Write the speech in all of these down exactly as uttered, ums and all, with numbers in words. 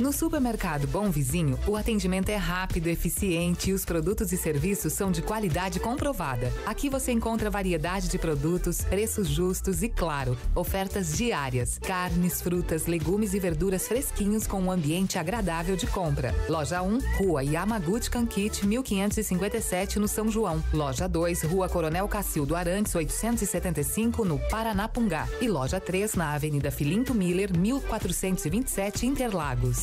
No supermercado Bom Vizinho, o atendimento é rápido, eficiente e os produtos e serviços são de qualidade comprovada. Aqui você encontra variedade de produtos, preços justos e, claro, ofertas diárias. Carnes, frutas, legumes e verduras fresquinhos com um ambiente agradável de compra. Loja um, Rua Yamaguchi Kankichi, mil quinhentos e cinquenta e sete, no São João. Loja dois, Rua Coronel Cacildo Arantes, oitocentos e setenta e cinco, no Paranapungá. E Loja três, na Avenida Filinto Miller, mil quatrocentos e vinte e sete, Interlagos.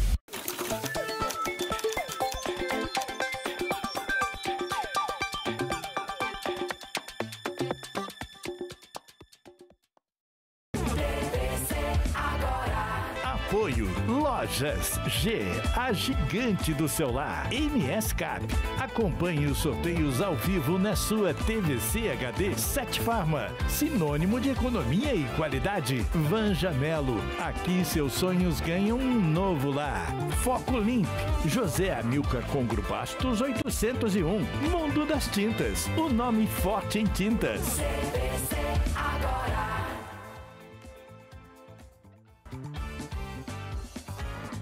Apoio Lojas G, a gigante do celular. M S Cap. Acompanhe os sorteios ao vivo na sua T V C H D Sete Farma. Sinônimo de economia e qualidade. Vanja Melo. Aqui seus sonhos ganham um novo lar. Foco Limp. José Amilcar Congro Bastos, oitocentos e um. Mundo das Tintas. O nome forte em tintas. C B C agora.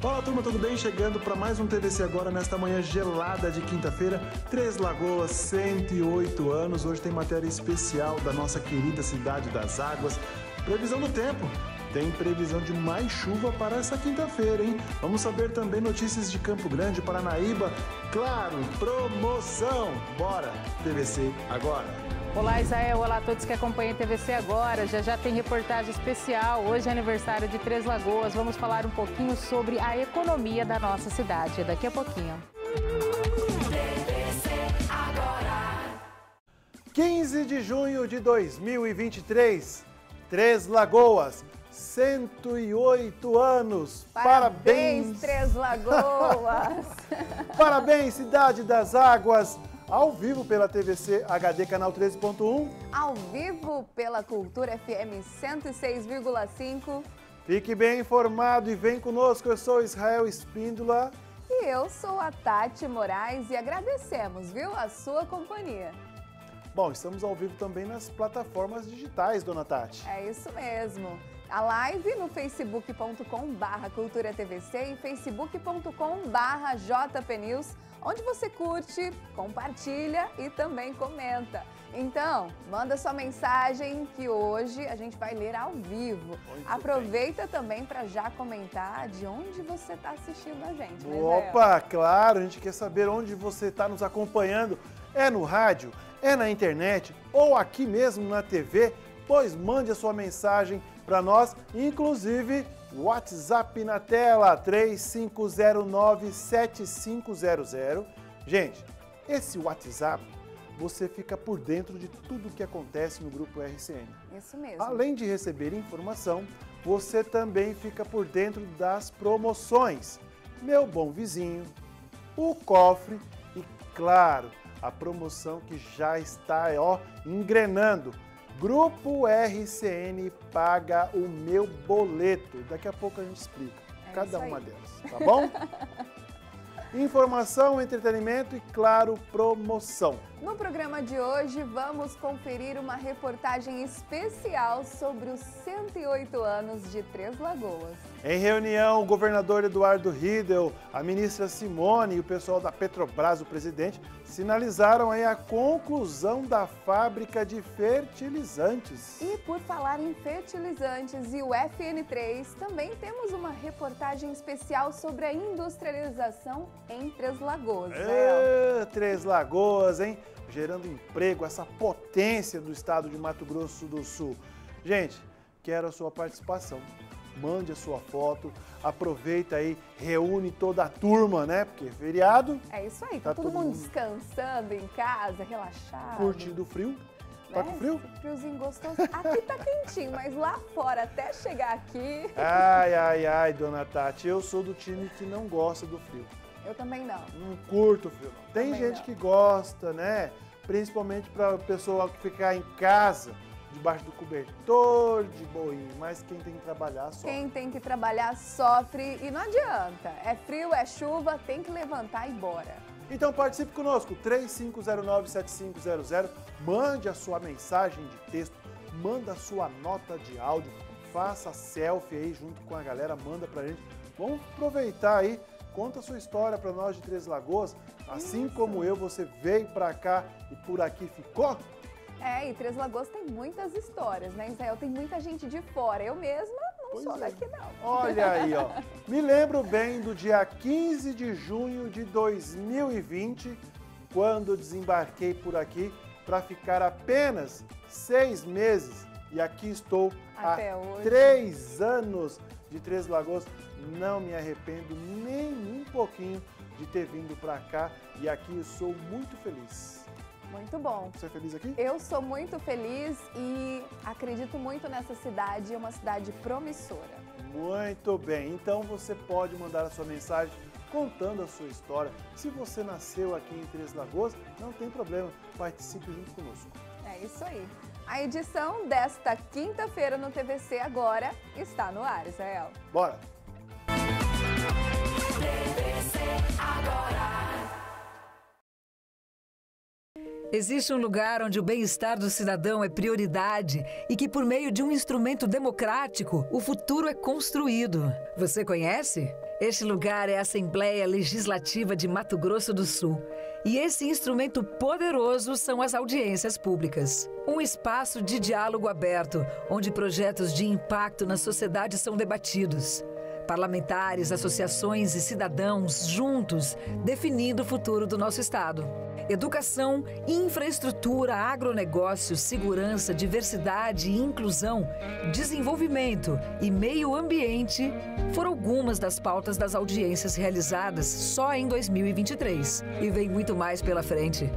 Olá turma, tudo bem? Chegando para mais um T V C Agora nesta manhã gelada de quinta-feira. Três Lagoas, cento e oito anos. Hoje tem matéria especial da nossa querida cidade das águas. Previsão do tempo. Tem previsão de mais chuva para essa quinta-feira, hein? Vamos saber também notícias de Campo Grande, Paranaíba. Claro, promoção! Bora, T V C Agora! Olá Isael, olá a todos que acompanham a T V C Agora, já já tem reportagem especial, hoje é aniversário de Três Lagoas, vamos falar um pouquinho sobre a economia da nossa cidade, daqui a pouquinho. quinze de junho de dois mil e vinte e três, Três Lagoas, cento e oito anos, parabéns! Parabéns Três Lagoas! Parabéns Cidade das Águas! Ao vivo pela T V C H D, canal treze ponto um. Ao vivo pela Cultura F M cento e seis vírgula cinco. Fique bem informado e vem conosco. Eu sou Israel Espíndola. E eu sou a Tati Moraes e agradecemos, viu, a sua companhia. Bom, estamos ao vivo também nas plataformas digitais, dona Tati. É isso mesmo. A live no facebook ponto com barra cultura T V C e facebook ponto com barra J P News, onde você curte, compartilha e também comenta. Então, manda sua mensagem que hoje a gente vai ler ao vivo. Muito Aproveita bem. também para já comentar de onde você está assistindo a gente. Opa, né, claro, a gente quer saber onde você está nos acompanhando. É no rádio, é na internet ou aqui mesmo na T V? Pois mande a sua mensagem para nós, inclusive WhatsApp na tela, três cinco zero nove, sete cinco zero zero. Gente, esse WhatsApp, você fica por dentro de tudo o que acontece no Grupo R C N. Isso mesmo. Além de receber informação, você também fica por dentro das promoções. Meu Bom Vizinho, o cofre e, claro, a promoção que já está, ó, engrenando. Grupo R C N paga o meu boleto. Daqui a pouco a gente explica é cada uma delas, tá bom? Informação, entretenimento e, claro, promoção. No programa de hoje, vamos conferir uma reportagem especial sobre os cento e oito anos de Três Lagoas. Em reunião, o governador Eduardo Riedel, a ministra Simone e o pessoal da Petrobras, o presidente, sinalizaram aí a conclusão da fábrica de fertilizantes. E por falar em fertilizantes e o F N três, também temos uma reportagem especial sobre a industrialização em Três Lagoas. É, Três Lagoas, hein? Gerando emprego, essa potência do estado de Mato Grosso do Sul. Gente, quero a sua participação. Mande a sua foto, aproveita aí, reúne toda a turma, né? Porque é feriado. É isso aí, tá todo, todo mundo descansando em casa, relaxado. Curtindo o frio. Tá com frio? Friozinho gostoso. Aqui tá quentinho, mas lá fora, até chegar aqui... Ai, ai, ai, dona Tati, eu sou do time que não gosta do frio. Eu também não. Não curto o frio, não. Tem também gente não. que gosta, né? Principalmente pra pessoa que ficar em casa... Debaixo do cobertor, de boinha, mas quem tem que trabalhar sofre. Quem tem que trabalhar sofre e não adianta. É frio, é chuva, tem que levantar e bora. Então participe conosco, três cinco zero nove, sete cinco zero zero, mande a sua mensagem de texto, manda a sua nota de áudio, faça selfie aí junto com a galera, manda pra gente. Vamos aproveitar aí, conta a sua história para nós de Três Lagoas. Assim Isso. como eu, você veio para cá e por aqui ficou? É, e Três Lagoas tem muitas histórias, né, Isael? Tem muita gente de fora. Eu mesma não pois sou é. daqui, não. Olha aí, ó. Me lembro bem do dia quinze de junho de dois mil e vinte, quando desembarquei por aqui para ficar apenas seis meses. E aqui estou Até há hoje. três anos de Três Lagoas. Não me arrependo nem um pouquinho de ter vindo para cá. E aqui eu sou muito feliz. Muito bom. Você é feliz aqui? Eu sou muito feliz e acredito muito nessa cidade, é uma cidade promissora. Muito bem, então você pode mandar a sua mensagem contando a sua história. Se você nasceu aqui em Três Lagoas, não tem problema, participe junto conosco. É isso aí. A edição desta quinta-feira no T V C agora está no ar, Israel. Bora! T V C agora. Existe um lugar onde o bem-estar do cidadão é prioridade e que, por meio de um instrumento democrático, o futuro é construído. Você conhece? Este lugar é a Assembleia Legislativa de Mato Grosso do Sul. E esse instrumento poderoso são as audiências públicas. Um espaço de diálogo aberto, onde projetos de impacto na sociedade são debatidos. Parlamentares, associações e cidadãos juntos definindo o futuro do nosso estado. Educação, infraestrutura, agronegócio, segurança, diversidade e inclusão, desenvolvimento e meio ambiente foram algumas das pautas das audiências realizadas só em dois mil e vinte e três. E vem muito mais pela frente.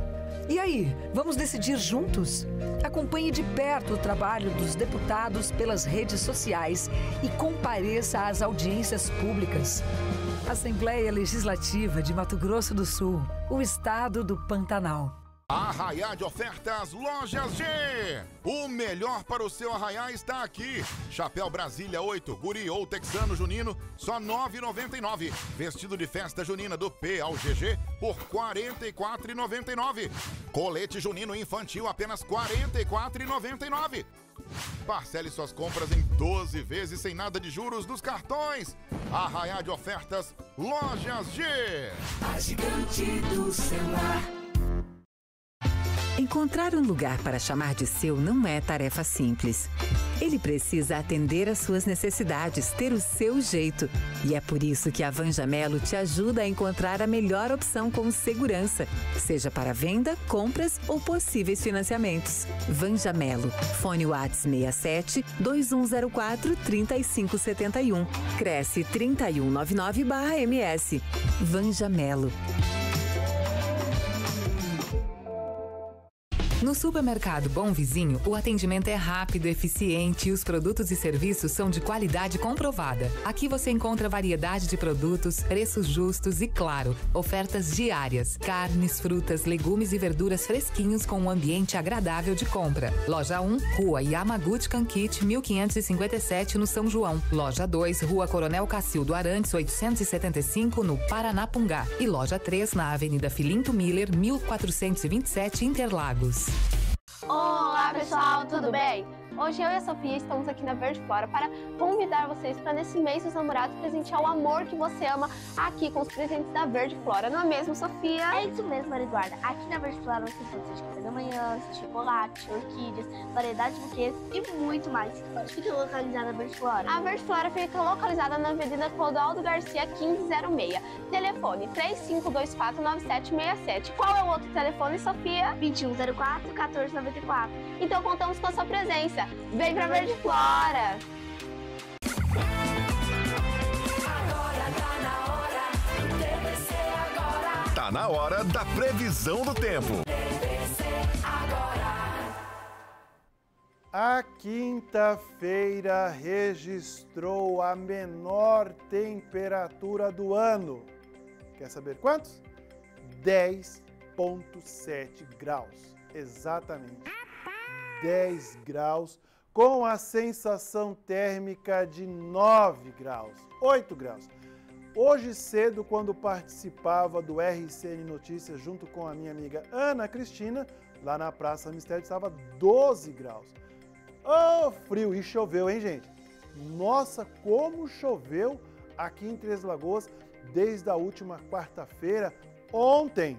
E aí, vamos decidir juntos? Acompanhe de perto o trabalho dos deputados pelas redes sociais e compareça às audiências públicas. Assembleia Legislativa de Mato Grosso do Sul, o estado do Pantanal. Arraiá de ofertas Lojas G. O melhor para o seu arraiá está aqui. Chapéu Brasília oito, guri ou texano junino, só nove reais e noventa e nove centavos. Vestido de festa junina do P ao G G por quarenta e quatro reais e noventa e nove centavos. Colete junino infantil apenas quarenta e quatro reais e noventa e nove centavos. Parcele suas compras em doze vezes sem nada de juros dos cartões. Arraiá de ofertas Lojas G. A gigante do celular. Encontrar um lugar para chamar de seu não é tarefa simples. Ele precisa atender às suas necessidades, ter o seu jeito. E é por isso que a Vanja Melo te ajuda a encontrar a melhor opção com segurança, seja para venda, compras ou possíveis financiamentos. Vanja Melo, fone Whats seis sete, dois um zero quatro, três cinco sete um, Cresce três um nove nove barra M S. Vanja Melo. No supermercado Bom Vizinho, o atendimento é rápido, eficiente e os produtos e serviços são de qualidade comprovada. Aqui você encontra variedade de produtos, preços justos e, claro, ofertas diárias. Carnes, frutas, legumes e verduras fresquinhos com um ambiente agradável de compra. Loja um, Rua Yamaguchi Kankichi, mil quinhentos e cinquenta e sete, no São João. Loja dois, Rua Coronel Cacildo Arantes, oitocentos e setenta e cinco, no Paranapungá. E Loja três, na Avenida Filinto Miller, mil quatrocentos e vinte e sete, Interlagos. Olá pessoal, tudo bem? Hoje eu e a Sofia estamos aqui na Verde Flora para convidar vocês para nesse mês dos namorados presentear o amor que você ama aqui com os presentes da Verde Flora, não é mesmo, Sofia? É isso mesmo, Maria Eduarda. Aqui na Verde Flora você encontra de café da manhã, chocolate, orquídeas, variedade de buquês e muito mais. Onde fica localizada a Verde Flora? A Verde Flora fica localizada na Avenida Clodoaldo Garcia, quinze zero seis. Telefone três cinco dois quatro, nove sete seis sete. Qual é o outro telefone, Sofia? vinte e um zero quatro, quatorze noventa e quatro. Então contamos com a sua presença. Vem pra Verde Flora! Agora tá na hora do T V C agora. Tá na hora da previsão do tempo. T V C agora. A quinta-feira registrou a menor temperatura do ano. Quer saber quantos? dez vírgula sete graus. Exatamente. dez graus, com a sensação térmica de nove graus, oito graus. Hoje cedo, quando participava do R C N Notícias junto com a minha amiga Ana Cristina, lá na Praça Mistério estava doze graus. Ô, frio! E choveu, hein, gente? Nossa, como choveu aqui em Três Lagoas desde a última quarta-feira. Ontem,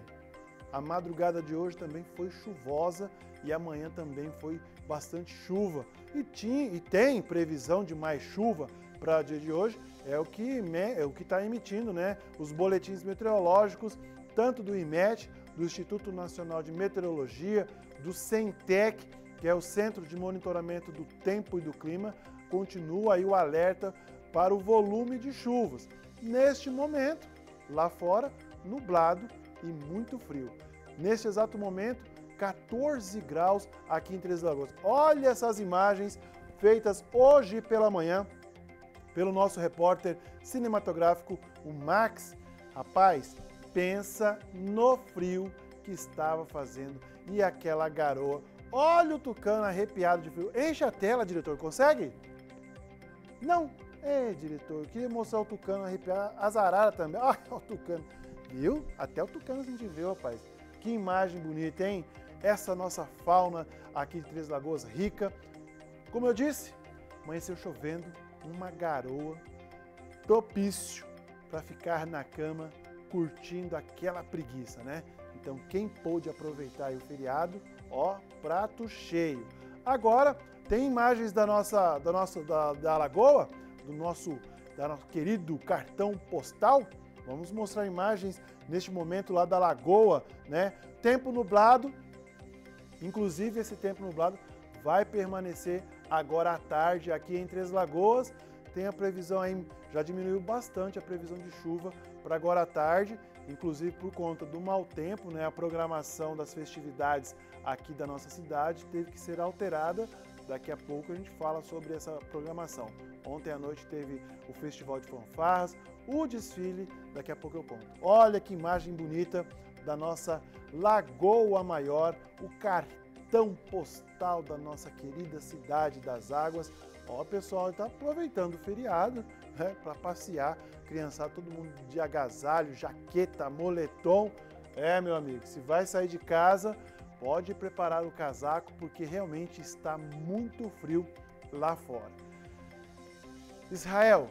a madrugada de hoje também foi chuvosa e amanhã também foi bastante chuva. E, tinha, e tem previsão de mais chuva para o dia de hoje, é o que é o que está emitindo, né, os boletins meteorológicos, tanto do I M E T, do Instituto Nacional de Meteorologia, do CENTEC, que é o Centro de Monitoramento do Tempo e do Clima, continua aí o alerta para o volume de chuvas. Neste momento, lá fora, nublado e muito frio. Neste exato momento, quatorze graus aqui em Três Lagoas. Olha essas imagens feitas hoje pela manhã pelo nosso repórter cinematográfico, o Max. Rapaz, pensa no frio que estava fazendo e aquela garoa. Olha o tucano arrepiado de frio. Enche a tela, diretor, consegue? Não. É, diretor, eu queria mostrar o tucano arrepiado, as araras também. Olha o tucano. Viu? Até o tucano a gente viu, rapaz. Que imagem bonita, hein? Essa nossa fauna aqui de Três Lagoas rica. Como eu disse, amanheceu chovendo, uma garoa propício para ficar na cama curtindo aquela preguiça, né? Então quem pôde aproveitar aí o feriado, ó, prato cheio. Agora tem imagens da nossa, da nossa, da, da lagoa, do nosso, da nosso querido cartão postal. Vamos mostrar imagens neste momento lá da lagoa, né? Tempo nublado, inclusive esse tempo nublado vai permanecer agora à tarde aqui em Três Lagoas. Tem a previsão aí, já diminuiu bastante a previsão de chuva para agora à tarde, inclusive por conta do mau tempo, né? A programação das festividades aqui da nossa cidade teve que ser alterada. Daqui a pouco a gente fala sobre essa programação. Ontem à noite teve o Festival de Fanfarras, o desfile, daqui a pouco eu conto. Olha que imagem bonita da nossa Lagoa Maior, o cartão postal da nossa querida cidade das águas. Ó, pessoal, está aproveitando o feriado, né, para passear, criançada, todo mundo de agasalho, jaqueta, moletom. É, meu amigo, se vai sair de casa, pode preparar o casaco, porque realmente está muito frio lá fora. Israel,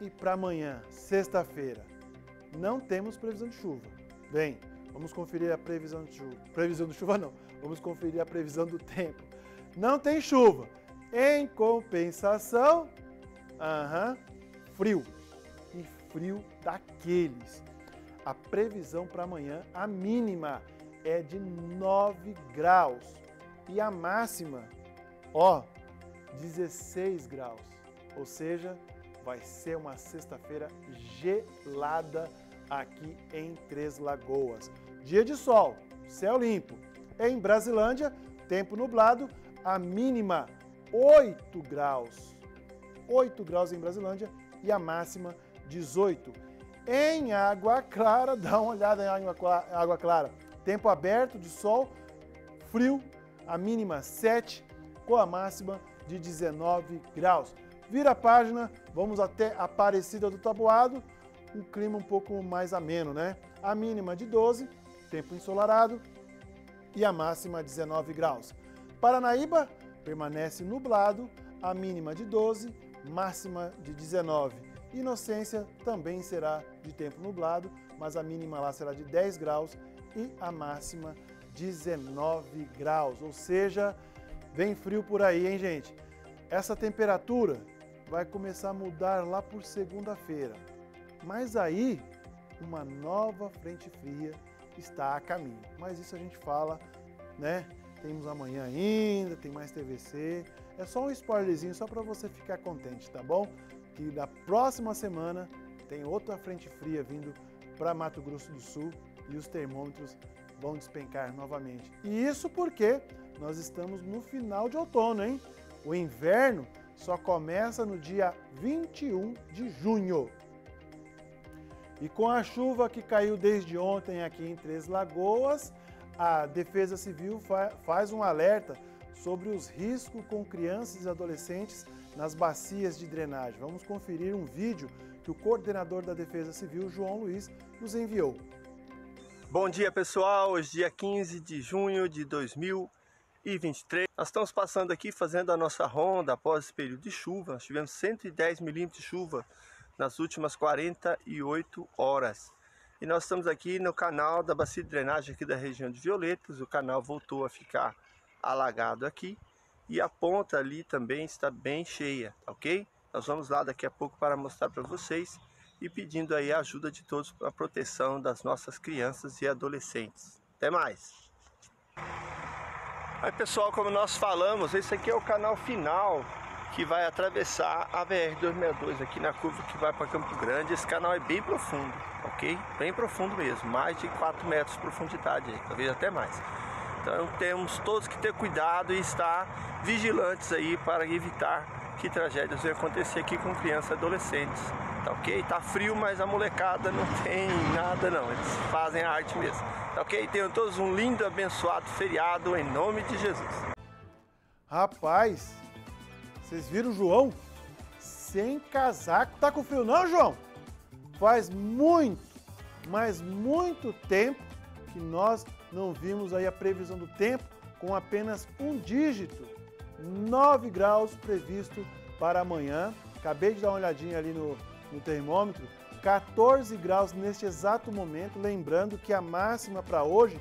e para amanhã, sexta-feira, não temos previsão de chuva. Bem, vamos conferir a previsão de chuva. Previsão de chuva não, vamos conferir a previsão do tempo. Não tem chuva. Em compensação, aham, frio. E frio daqueles. A previsão para amanhã, a mínima, é de nove graus. E a máxima, ó, dezesseis graus. Ou seja, vai ser uma sexta-feira gelada aqui em Três Lagoas. Dia de sol, céu limpo. Em Brasilândia, tempo nublado, a mínima oito graus. oito graus em Brasilândia e a máxima dezoito. Em Água Clara, dá uma olhada em Água Clara. Tempo aberto de sol, frio, a mínima sete com a máxima de dezenove graus. Vira a página, vamos até Aparecida do Taboado, um clima um pouco mais ameno, né? A mínima de doze, tempo ensolarado e a máxima dezenove graus. Paranaíba, permanece nublado, a mínima de doze, máxima de dezenove. Inocência também será de tempo nublado, mas a mínima lá será de dez graus e a máxima dezenove graus. Ou seja, vem frio por aí, hein, gente? Essa temperatura vai começar a mudar lá por segunda-feira. Mas aí, uma nova frente fria está a caminho. Mas isso a gente fala, né? Temos amanhã ainda, tem mais T V C. É só um spoilerzinho, só para você ficar contente, tá bom? Que na próxima semana tem outra frente fria vindo para Mato Grosso do Sul e os termômetros vão despencar novamente. E isso porque nós estamos no final de outono, hein? O inverno só começa no dia vinte e um de junho. E com a chuva que caiu desde ontem aqui em Três Lagoas, a Defesa Civil fa- faz um alerta sobre os riscos com crianças e adolescentes nas bacias de drenagem. Vamos conferir um vídeo que o coordenador da Defesa Civil, João Luiz, nos enviou. Bom dia, pessoal. Hoje, dia quinze de junho de dois mil e vinte e três. Nós estamos passando aqui, fazendo a nossa ronda após esse período de chuva. Nós tivemos cento e dez milímetros de chuva nas últimas quarenta e oito horas. E nós estamos aqui no canal da bacia de drenagem aqui da região de Violetas. O canal voltou a ficar alagado aqui e a ponta ali também está bem cheia, ok? Nós vamos lá daqui a pouco para mostrar para vocês e pedindo aí a ajuda de todos para a proteção das nossas crianças e adolescentes. Até mais! Aí pessoal, como nós falamos, esse aqui é o canal final que vai atravessar a B R duzentos e sessenta e dois aqui na curva que vai para Campo Grande. Esse canal é bem profundo, ok? Bem profundo mesmo, mais de quatro metros de profundidade, talvez até mais. Então temos todos que ter cuidado e estar vigilantes aí para evitar que tragédias venham acontecer aqui com crianças e adolescentes. Tá ok? Tá frio, mas a molecada não tem nada não, eles fazem a arte mesmo. Tá ok? Tenham todos um lindo, abençoado feriado em nome de Jesus. Rapaz, vocês viram o João? Sem casaco. Tá com frio não, João? Faz muito, mas muito tempo que nós não vimos aí a previsão do tempo com apenas um dígito, nove graus previsto para amanhã. Acabei de dar uma olhadinha ali no, no termômetro, quatorze graus neste exato momento, lembrando que a máxima para hoje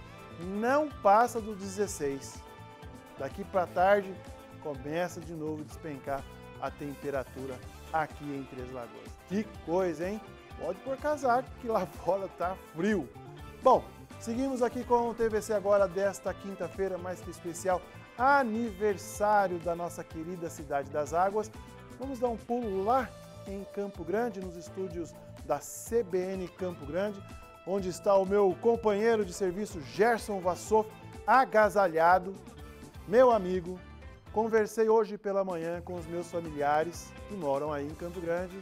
não passa dos dezesseis. Daqui para tarde começa de novo a despencar a temperatura aqui em Três Lagoas. Que coisa, hein? Pode pôr casaco que lá fora tá frio. Bom, seguimos aqui com o T V C agora desta quinta-feira, mais que especial, aniversário da nossa querida Cidade das Águas. Vamos dar um pulo lá em Campo Grande, nos estúdios da C B N Campo Grande, onde está o meu companheiro de serviço Gerson Vassoff, agasalhado, meu amigo. Conversei hoje pela manhã com os meus familiares que moram aí em Campo Grande.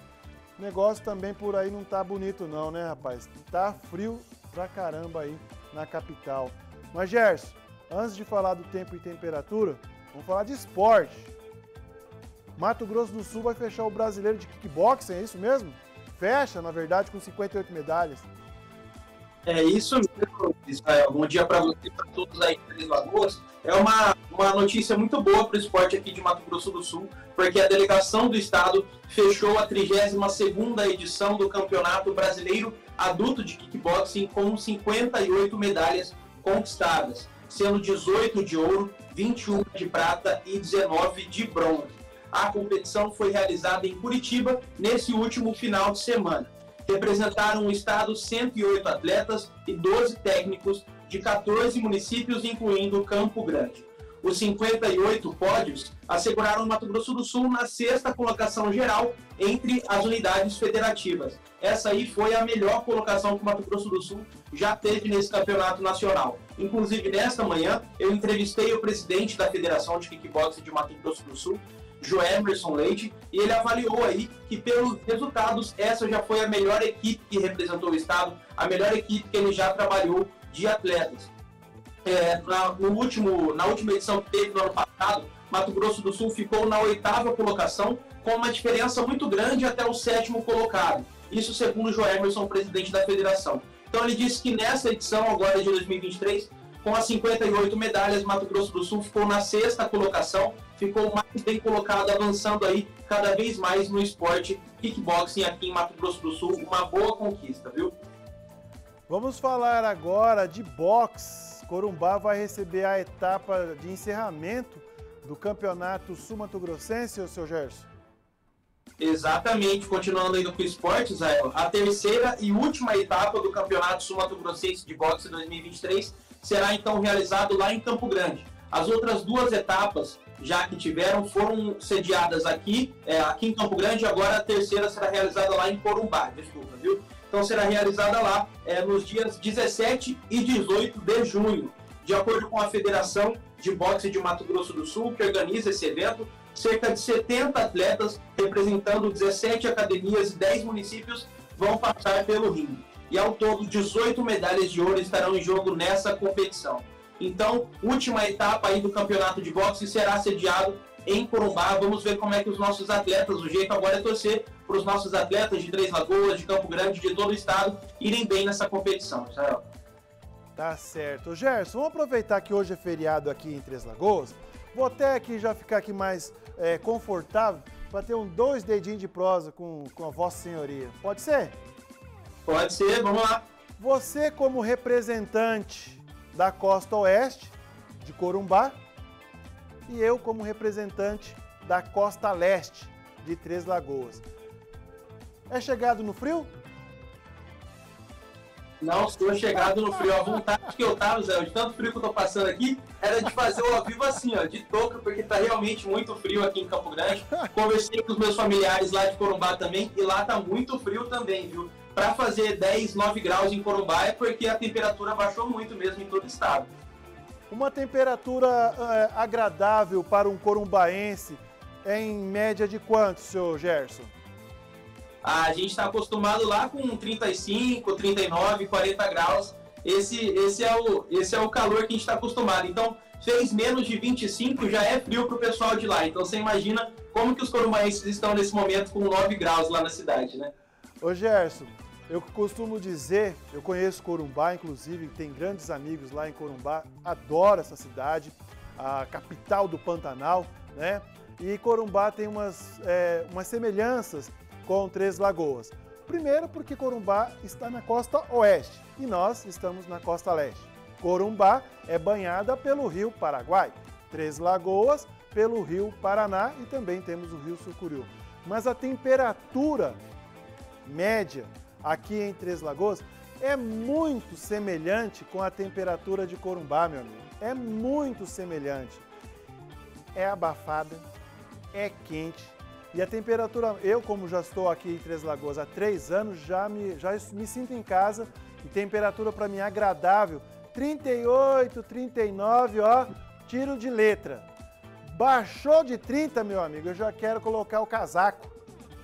O negócio também por aí não tá bonito não, né, rapaz? Tá frio pra caramba aí na capital. Mas Gerson, antes de falar do tempo e temperatura, vamos falar de esporte. Mato Grosso do Sul vai fechar o brasileiro de kickboxing, é isso mesmo? Fecha, na verdade, com cinquenta e oito medalhas. É isso mesmo, Isael. Bom dia para você e para todos aí de Três Lagoas. É uma, uma notícia muito boa para o esporte aqui de Mato Grosso do Sul, porque a delegação do estado fechou a trigésima segunda edição do Campeonato Brasileiro Adulto de Kickboxing com cinquenta e oito medalhas conquistadas, sendo dezoito de ouro, vinte e uma de prata e dezenove de bronze. A competição foi realizada em Curitiba nesse último final de semana. Representaram o estado cento e oito atletas e doze técnicos de quatorze municípios, incluindo Campo Grande. Os cinquenta e oito pódios asseguraram o Mato Grosso do Sul na sexta colocação geral entre as unidades federativas. Essa aí foi a melhor colocação que o Mato Grosso do Sul já teve nesse campeonato nacional. Inclusive, nesta manhã, eu entrevistei o presidente da Federação de Kickboxing de Mato Grosso do Sul, Joemerson Leite, e ele avaliou aí que pelos resultados essa já foi a melhor equipe que representou o estado, a melhor equipe que ele já trabalhou de atletas. É, na, no último, na última edição que teve no ano passado, Mato Grosso do Sul ficou na oitava colocação, com uma diferença muito grande até o sétimo colocado. Isso segundo o Joemerson, presidente da federação. Então ele disse que nessa edição agora de dois mil e vinte e três, com as cinquenta e oito medalhas, Mato Grosso do Sul ficou na sexta colocação, ficou mais bem colocado, avançando aí cada vez mais no esporte kickboxing aqui em Mato Grosso do Sul. Uma boa conquista, viu? Vamos falar agora de boxe. Corumbá vai receber a etapa de encerramento do Campeonato Sul-Mato-Grossense, ô seu Gerson? Exatamente, continuando aí no esporte, Isael, a terceira e última etapa do Campeonato Sul-Mato-Grossense de Boxe dois mil e vinte e três será então realizado lá em Campo Grande. As outras duas etapas, já que tiveram, foram sediadas aqui, é, aqui em Campo Grande, agora a terceira será realizada lá em Corumbá, desculpa, viu? Então será realizada lá é, nos dias dezessete e dezoito de junho. De acordo com a Federação de Boxe de Mato Grosso do Sul, que organiza esse evento, cerca de setenta atletas, representando dezessete academias e dez municípios, vão passar pelo ringue. E ao todo, dezoito medalhas de ouro estarão em jogo nessa competição. Então, última etapa aí do campeonato de boxe será sediado em Corumbá. Vamos ver como é que os nossos atletas, o jeito agora é torcer para os nossos atletas de Três Lagoas, de Campo Grande, de todo o estado, irem bem nessa competição, Israel. Tá certo. Gerson, vamos aproveitar que hoje é feriado aqui em Três Lagoas. Vou até aqui já ficar aqui mais é, confortável para ter um dois dedinhos de prosa com, com a Vossa Senhoria. Pode ser? Pode ser, vamos lá. Você, como representante da Costa Oeste, de Corumbá, e eu, como representante da Costa Leste, de Três Lagoas. É chegado no frio? Não estou chegado no frio. A vontade que eu estava, Zé, de tanto frio que eu estou passando aqui, era de fazer o ao vivo assim, ó, de touca, porque está realmente muito frio aqui em Campo Grande. Conversei com os meus familiares lá de Corumbá também, e lá está muito frio também, viu? Para fazer dez, nove graus em Corumbá é porque a temperatura baixou muito mesmo em todo o estado. Uma temperatura é, agradável para um corumbaense é em média de quanto, senhor Gerson? A gente está acostumado lá com trinta e cinco, trinta e nove, quarenta graus. Esse, esse, é, o, esse é o calor que a gente está acostumado. Então, fez menos de vinte e cinco, já é frio para o pessoal de lá. Então, você imagina como que os corumbaenses estão nesse momento com nove graus lá na cidade, né? Ô Gerson, eu costumo dizer, eu conheço Corumbá, inclusive, tem grandes amigos lá em Corumbá, adoro essa cidade, a capital do Pantanal, né? E Corumbá tem umas, é, umas semelhanças com Três Lagoas. Primeiro porque Corumbá está na costa oeste e nós estamos na costa leste. Corumbá é banhada pelo rio Paraguai, Três Lagoas pelo rio Paraná e também temos o rio Sucuriú. Mas a temperatura média aqui em Três Lagoas é muito semelhante com a temperatura de Corumbá, meu amigo. É muito semelhante. É abafada, é quente e a temperatura... Eu, como já estou aqui em Três Lagoas há três anos, já me, já me sinto em casa e temperatura para mim agradável. trinta e oito, trinta e nove, ó, tiro de letra. Baixou de trinta, meu amigo, eu já quero colocar o casaco.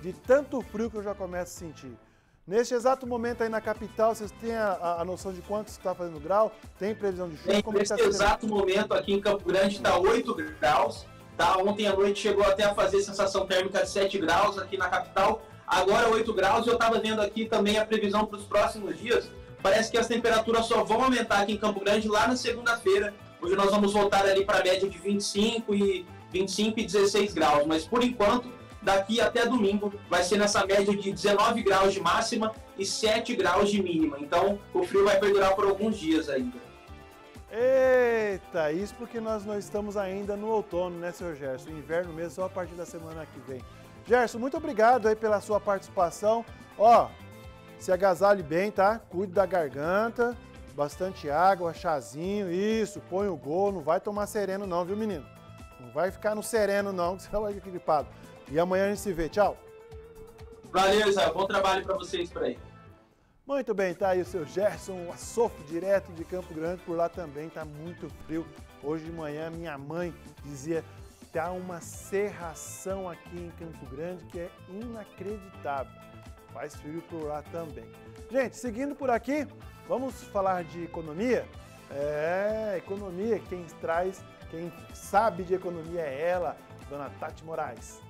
De tanto frio que eu já começo a sentir. Neste exato momento aí na capital, vocês têm a, a noção de quanto está fazendo grau? Tem previsão de chuva? Tem, nesse exato momento aqui em Campo Grande está oito graus. Tá? Ontem à noite chegou até a fazer sensação térmica de sete graus aqui na capital. Agora oito graus. Eu estava vendo aqui também a previsão para os próximos dias. Parece que as temperaturas só vão aumentar aqui em Campo Grande lá na segunda-feira. Hoje nós vamos voltar ali para a média de vinte e cinco e dezesseis graus. Mas por enquanto... Daqui até domingo vai ser nessa média de dezenove graus de máxima e sete graus de mínima. Então, o frio vai perdurar por alguns dias ainda. Eita, isso porque nós não estamos ainda no outono, né, senhor Gerson? O inverno mesmo só a partir da semana que vem. Gerson, muito obrigado aí pela sua participação. Ó, se agasalhe bem, tá? Cuide da garganta, bastante água, chazinho, isso, põe o gol. Não vai tomar sereno não, viu, menino? Não vai ficar no sereno não, que você vai ficar gripado. E amanhã a gente se vê. Tchau. Valeu, Isael. Bom trabalho para vocês por aí. Muito bem, tá aí o seu Gerson, o Assofo, direto de Campo Grande. Por lá também tá muito frio. Hoje de manhã minha mãe dizia tá uma serração aqui em Campo Grande que é inacreditável. Faz frio por lá também. Gente, seguindo por aqui, vamos falar de economia? É, economia. Quem traz, quem sabe de economia é ela, dona Tati Moraes.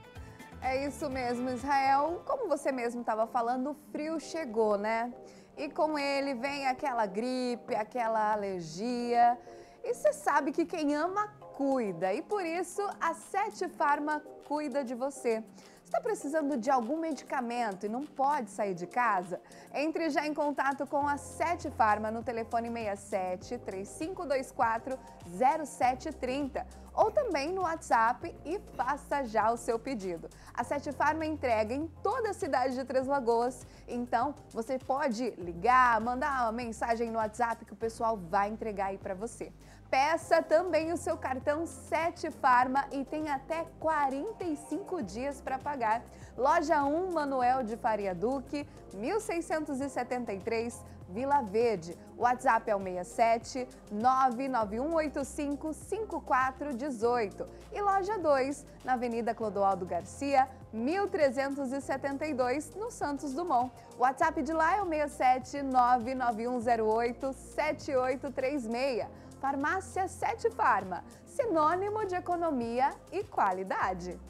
É isso mesmo, Israel. Como você mesmo estava falando, o frio chegou, né? E com ele vem aquela gripe, aquela alergia. E você sabe que quem ama, cuida. E por isso, a Sete Farmas cuida de você. Você está precisando de algum medicamento e não pode sair de casa? Entre já em contato com a Sete Farmas no telefone seis sete, três cinco dois quatro, zero sete três zero. Ou também no WhatsApp e faça já o seu pedido. A Sete Farmas entrega em toda a cidade de Três Lagoas. Então, você pode ligar, mandar uma mensagem no WhatsApp que o pessoal vai entregar aí para você. Peça também o seu cartão Sete Farmas e tem até quarenta e cinco dias para pagar. Loja um, Manuel de Faria Duque, mil seiscentos e setenta e três, Vila Verde. O WhatsApp é o seis sete, nove nove um oito cinco, cinco quatro um oito. E loja dois, na Avenida Clodoaldo Garcia, mil trezentos e setenta e dois, no Santos Dumont. O WhatsApp de lá é o seis sete, nove nove um zero oito, sete oito três seis. Farmácia Sete Farma, sinônimo de economia e qualidade.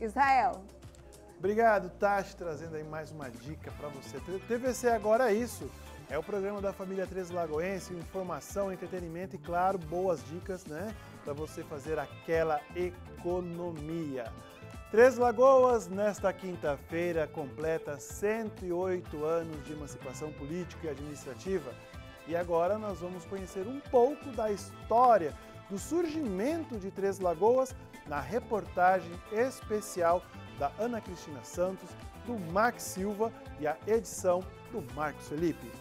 Israel. Obrigado, Tati, trazendo aí mais uma dica para você. T V C Agora é isso. É o programa da família Três Lagoense, informação, entretenimento e, claro, boas dicas, né? Para você fazer aquela economia. Três Lagoas, nesta quinta-feira, completa cento e oito anos de emancipação política e administrativa. E agora nós vamos conhecer um pouco da história do surgimento de Três Lagoas na reportagem especial da Ana Cristina Santos, do Max Silva e a edição do Marcos Felipe.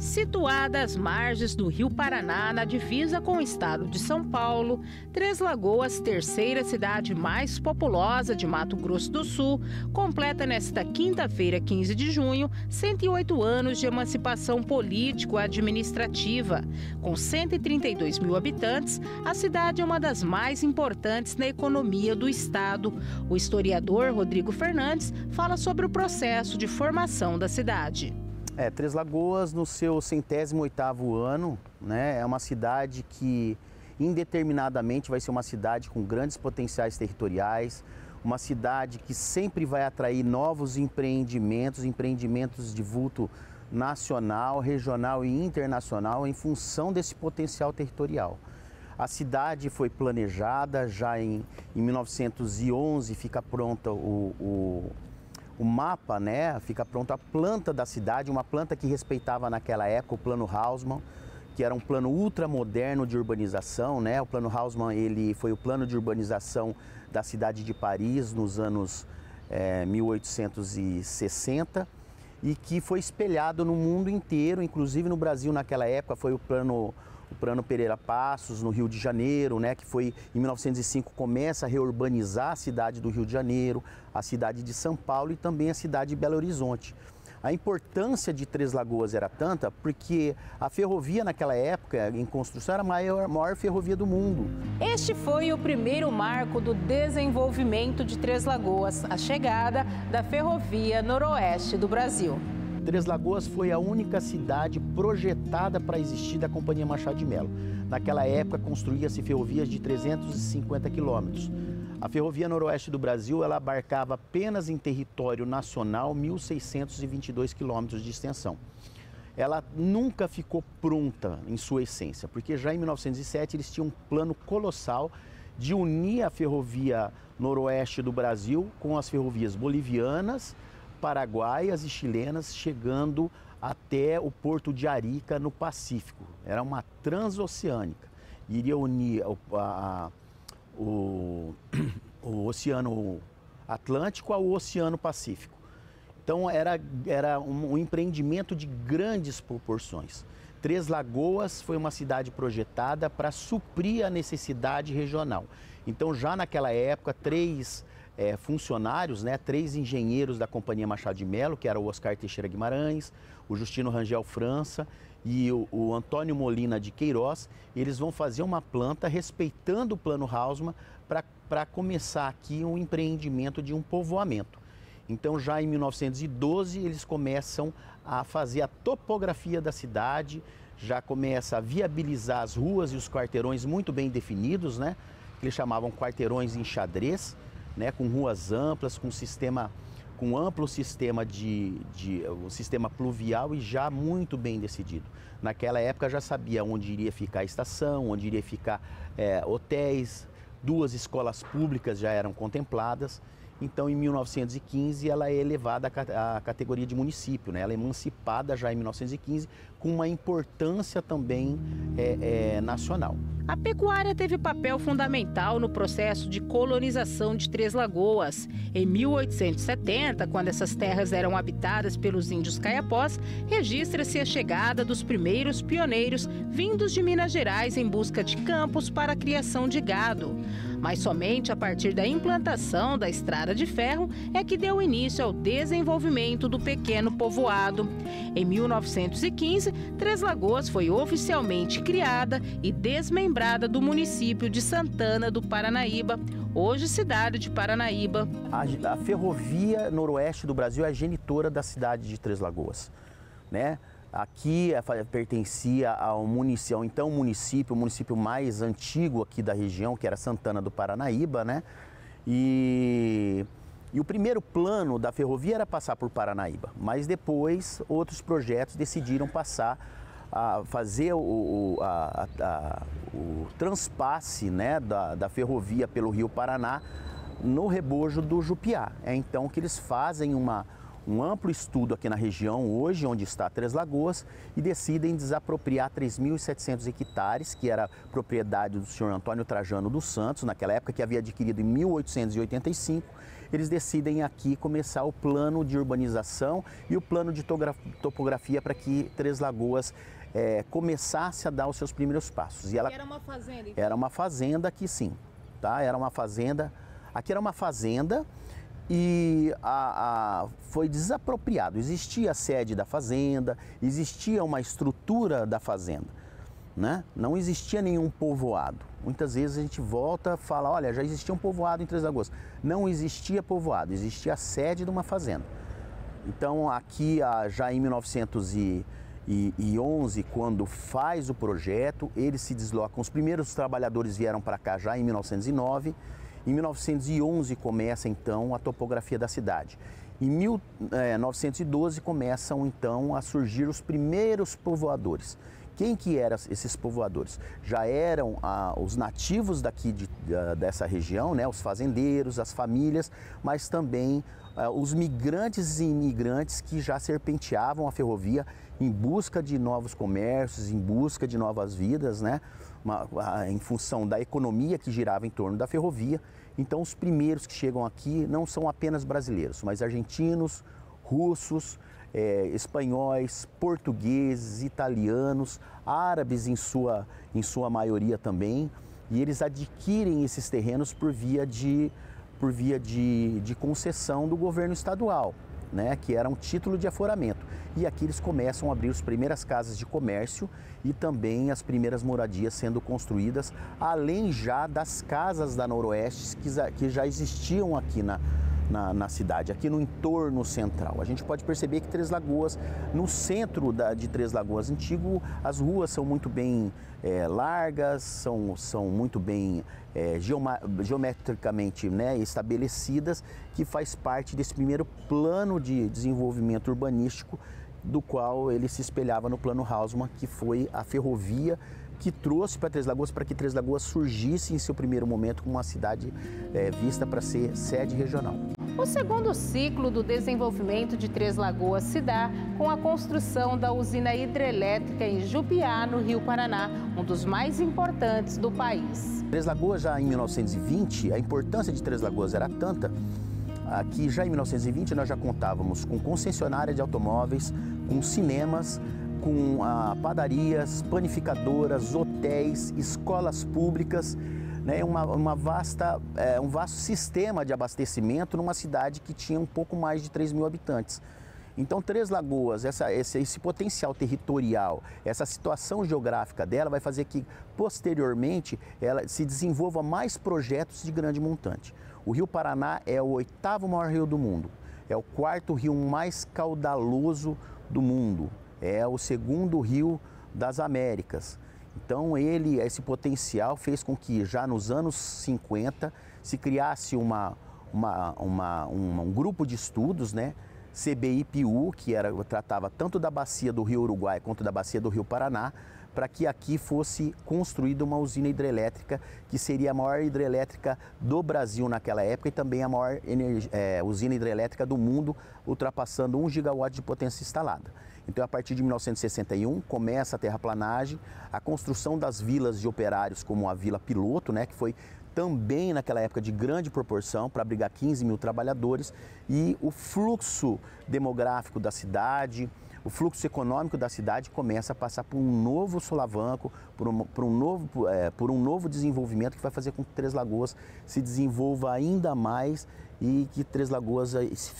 Situada às margens do Rio Paraná, na divisa com o estado de São Paulo, Três Lagoas, terceira cidade mais populosa de Mato Grosso do Sul, completa nesta quinta-feira, quinze de junho, cento e oito anos de emancipação político-administrativa. Com cento e trinta e dois mil habitantes, a cidade é uma das mais importantes na economia do estado. O historiador Rodrigo Fernandes fala sobre o processo de formação da cidade. É, Três Lagoas, no seu centésimo oitavo ano, né, é uma cidade que indeterminadamente vai ser uma cidade com grandes potenciais territoriais, uma cidade que sempre vai atrair novos empreendimentos, empreendimentos de vulto nacional, regional e internacional em função desse potencial territorial. A cidade foi planejada já em, em mil novecentos e onze, fica pronta o... o O mapa, né, fica pronto a planta da cidade, uma planta que respeitava naquela época o plano Haussmann, que era um plano ultramoderno de urbanização, né? O plano Haussmann, ele foi o plano de urbanização da cidade de Paris nos anos é, mil oitocentos e sessenta e que foi espelhado no mundo inteiro, inclusive no Brasil naquela época foi o plano... O plano Pereira Passos, no Rio de Janeiro, né, que foi em mil novecentos e cinco, começa a reurbanizar a cidade do Rio de Janeiro, a cidade de São Paulo e também a cidade de Belo Horizonte. A importância de Três Lagoas era tanta porque a ferrovia naquela época, em construção, era a maior, maior ferrovia do mundo. Este foi o primeiro marco do desenvolvimento de Três Lagoas, a chegada da ferrovia Noroeste do Brasil. Três Lagoas foi a única cidade projetada para existir da Companhia Machado de Melo. Naquela época, construía-se ferrovias de trezentos e cinquenta quilômetros. A Ferrovia Noroeste do Brasil, ela abarcava apenas em território nacional mil seiscentos e vinte e dois quilômetros de extensão. Ela nunca ficou pronta em sua essência, porque já em mil novecentos e sete eles tinham um plano colossal de unir a Ferrovia Noroeste do Brasil com as ferrovias bolivianas, paraguaias e chilenas, chegando até o porto de Arica, no Pacífico. Era uma transoceânica. Iria unir a, a, o, o Oceano Atlântico ao Oceano Pacífico. Então, era, era um, um empreendimento de grandes proporções. Três Lagoas foi uma cidade projetada para suprir a necessidade regional. Então, já naquela época, três... É, funcionários, né, três engenheiros da Companhia Machado de Melo, que era o Oscar Teixeira Guimarães, o Justino Rangel França e o, o Antônio Molina de Queiroz, eles vão fazer uma planta respeitando o plano Haussmann para começar aqui um empreendimento de um povoamento. Então, já em mil novecentos e doze, eles começam a fazer a topografia da cidade, já começa a viabilizar as ruas e os quarteirões muito bem definidos, né, que eles chamavam quarteirões em xadrez, né, com ruas amplas, com sistema, com amplo sistema de, de um sistema pluvial e já muito bem decidido. Naquela época já sabia onde iria ficar a estação, onde iria ficar é, hotéis, duas escolas públicas já eram contempladas. Então, em mil novecentos e quinze, ela é elevada à categoria de município, né? Ela é emancipada já em mil novecentos e quinze, com uma importância também é, é, nacional. A pecuária teve papel fundamental no processo de colonização de Três Lagoas. Em mil oitocentos e setenta, quando essas terras eram habitadas pelos índios caiapós, registra-se a chegada dos primeiros pioneiros vindos de Minas Gerais em busca de campos para a criação de gado. Mas somente a partir da implantação da estrada de ferro é que deu início ao desenvolvimento do pequeno povoado. Em mil novecentos e quinze, Três Lagoas foi oficialmente criada e desmembrada do município de Santana do Paranaíba, hoje cidade de Paranaíba. A, a Ferrovia Noroeste do Brasil é a genitora da cidade de Três Lagoas, né? Aqui pertencia ao município, então município, o município mais antigo aqui da região, que era Santana do Paranaíba, né? E E o primeiro plano da ferrovia era passar por Paranaíba, mas depois outros projetos decidiram passar a fazer o, a, a, o transpasse, né, da, da ferrovia pelo Rio Paraná no rebojo do Jupiá. É então que eles fazem uma, um amplo estudo aqui na região hoje, onde está Três Lagoas, e decidem desapropriar três mil e setecentos hectares, que era propriedade do senhor Antônio Trajano dos Santos, naquela época, que havia adquirido em mil oitocentos e oitenta e cinco. Eles decidem aqui começar o plano de urbanização e o plano de topografia para que Três Lagoas é, começasse a dar os seus primeiros passos. E ela era uma fazenda? Então. Era uma fazenda aqui, sim. Tá? Era uma fazenda. Aqui era uma fazenda e a, a, foi desapropriado. Existia a sede da fazenda, existia uma estrutura da fazenda, né? Não existia nenhum povoado. Muitas vezes a gente volta e fala, olha, já existia um povoado em Três Lagoas. Não existia povoado, existia a sede de uma fazenda. Então aqui, já em mil novecentos e onze, quando faz o projeto, eles se deslocam. Os primeiros trabalhadores vieram para cá já em mil novecentos e nove. Em mil novecentos e onze começa então a topografia da cidade. Em mil novecentos e doze começam então a surgir os primeiros povoadores. Quem que eram esses povoadores? Já eram ah, os nativos daqui de, ah, dessa região, né? Os fazendeiros, as famílias, mas também ah, os migrantes e imigrantes que já serpenteavam a ferrovia em busca de novos comércios, em busca de novas vidas, né? Uma, a, em função da economia que girava em torno da ferrovia. Então os primeiros que chegam aqui não são apenas brasileiros, mas argentinos, russos, É, espanhóis, portugueses, italianos, árabes em sua, em sua maioria também, e eles adquirem esses terrenos por via de, por via de, de concessão do governo estadual, né, que era um título de afloramento. E aqui eles começam a abrir as primeiras casas de comércio e também as primeiras moradias sendo construídas, além já das casas da Noroeste que, que já existiam aqui na Na, na cidade, aqui no entorno central. A gente pode perceber que Três Lagoas, no centro da, de Três Lagoas Antigo, as ruas são muito bem é, largas, são, são muito bem é, geoma, geometricamente, né, estabelecidas, que faz parte desse primeiro plano de desenvolvimento urbanístico, do qual ele se espelhava no plano Haussmann, que foi a ferrovia que trouxe para Três Lagoas, para que Três Lagoas surgisse em seu primeiro momento como uma cidade é, vista para ser sede regional. O segundo ciclo do desenvolvimento de Três Lagoas se dá com a construção da usina hidrelétrica em Jupiá, no Rio Paraná, um dos mais importantes do país. Três Lagoas, já em mil novecentos e vinte, a importância de Três Lagoas era tanta, que já em mil novecentos e vinte nós já contávamos com concessionária de automóveis, com cinemas, com ah, padarias, panificadoras, hotéis, escolas públicas, né, uma, uma vasta, é, um vasto sistema de abastecimento numa cidade que tinha um pouco mais de três mil habitantes. Então, Três Lagoas, essa, esse, esse potencial territorial, essa situação geográfica dela vai fazer que, posteriormente, ela se desenvolva mais projetos de grande montante. O Rio Paraná é o oitavo maior rio do mundo, é o quarto rio mais caudaloso do mundo. É o segundo rio das Américas. Então, ele, esse potencial fez com que já nos anos cinquenta se criasse uma, uma, uma, uma, um grupo de estudos, né? C B I P U, que era, tratava tanto da bacia do Rio Uruguai quanto da bacia do Rio Paraná, para que aqui fosse construída uma usina hidrelétrica, que seria a maior hidrelétrica do Brasil naquela época e também a maior é, usina hidrelétrica do mundo, ultrapassando um gigawatt de potência instalada. Então, a partir de mil novecentos e sessenta e um, começa a terraplanagem, a construção das vilas de operários, como a Vila Piloto, né, que foi também naquela época de grande proporção, para abrigar quinze mil trabalhadores, e o fluxo demográfico da cidade, o fluxo econômico da cidade começa a passar por um novo solavanco, por um, por um, novo, é, por um novo desenvolvimento que vai fazer com que Três Lagoas se desenvolva ainda mais e que Três Lagoas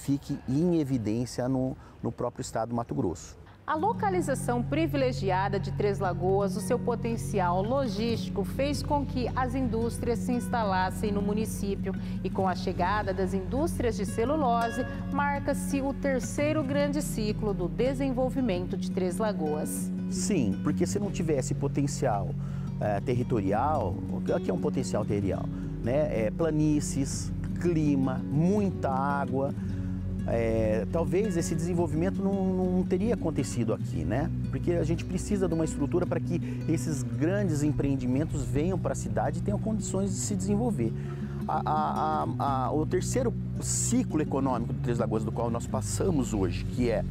fique em evidência no, no próprio estado do Mato Grosso. A localização privilegiada de Três Lagoas, o seu potencial logístico, fez com que as indústrias se instalassem no município. E com a chegada das indústrias de celulose, marca-se o terceiro grande ciclo do desenvolvimento de Três Lagoas. Sim, porque se não tivesse potencial é, territorial, o que é um potencial territorial, né? É, planícies, clima, muita água. É, talvez esse desenvolvimento não, não teria acontecido aqui, né? Porque a gente precisa de uma estrutura para que esses grandes empreendimentos venham para a cidade e tenham condições de se desenvolver. A, a, a, a, o terceiro ciclo econômico do Três Lagoas, do qual nós passamos hoje, que é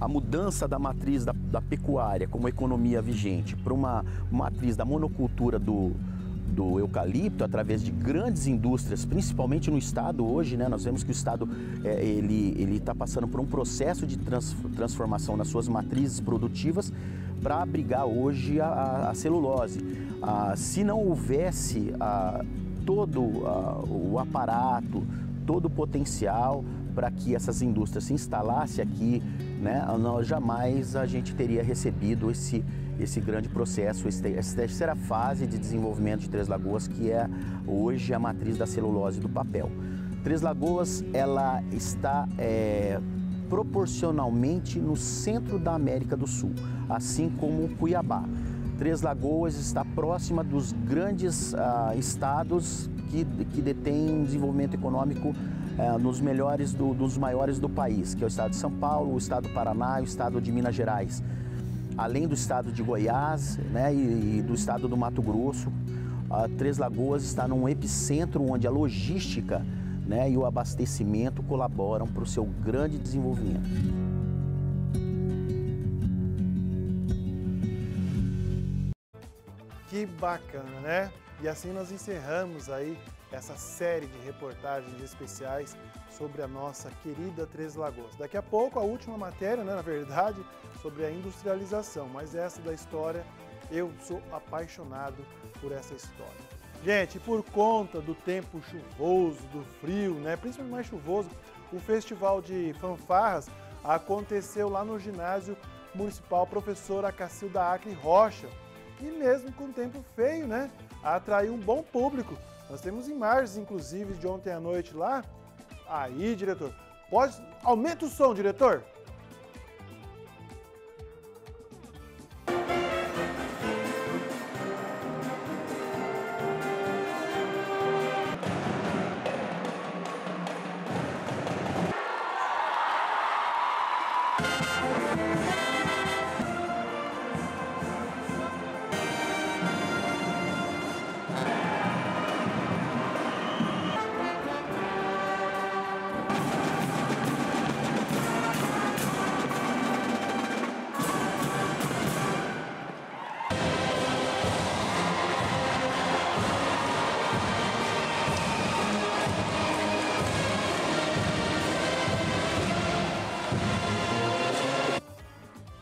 a mudança da matriz da, da pecuária como economia vigente para uma matriz da monocultura do... do eucalipto, através de grandes indústrias, principalmente no estado hoje, né? Nós vemos que o estado é, ele ele está passando por um processo de trans, transformação nas suas matrizes produtivas para abrigar hoje a, a, a celulose. Ah, se não houvesse ah, todo ah, o aparato, todo o potencial para que essas indústrias se instalassem aqui, né? Nós jamais a gente teria recebido esse esse grande processo, essa terceira fase de desenvolvimento de Três Lagoas, que é hoje a matriz da celulose do papel. Três Lagoas, ela está é, proporcionalmente no centro da América do Sul, assim como Cuiabá. Três Lagoas está próxima dos grandes ah, estados que, que detêm um desenvolvimento econômico ah, nos melhores, do, dos maiores do país, que é o estado de São Paulo, o estado do Paraná e o estado de Minas Gerais. Além do estado de Goiás, né, e do estado do Mato Grosso, a Três Lagoas está num epicentro onde a logística, né, e o abastecimento colaboram para o seu grande desenvolvimento. Que bacana, né? E assim nós encerramos aí essa série de reportagens especiais sobre a nossa querida Três Lagoas. Daqui a pouco a última matéria, né, na verdade, sobre a industrialização, mas essa da história, eu sou apaixonado por essa história. Gente, por conta do tempo chuvoso, do frio, né, principalmente mais chuvoso, o festival de fanfarras aconteceu lá no ginásio municipal Professora Cacilda Acre Rocha, e mesmo com o tempo feio, né, atraiu um bom público. Nós temos imagens, inclusive, de ontem à noite lá. Aí, diretor, pode... Aumenta o som, diretor!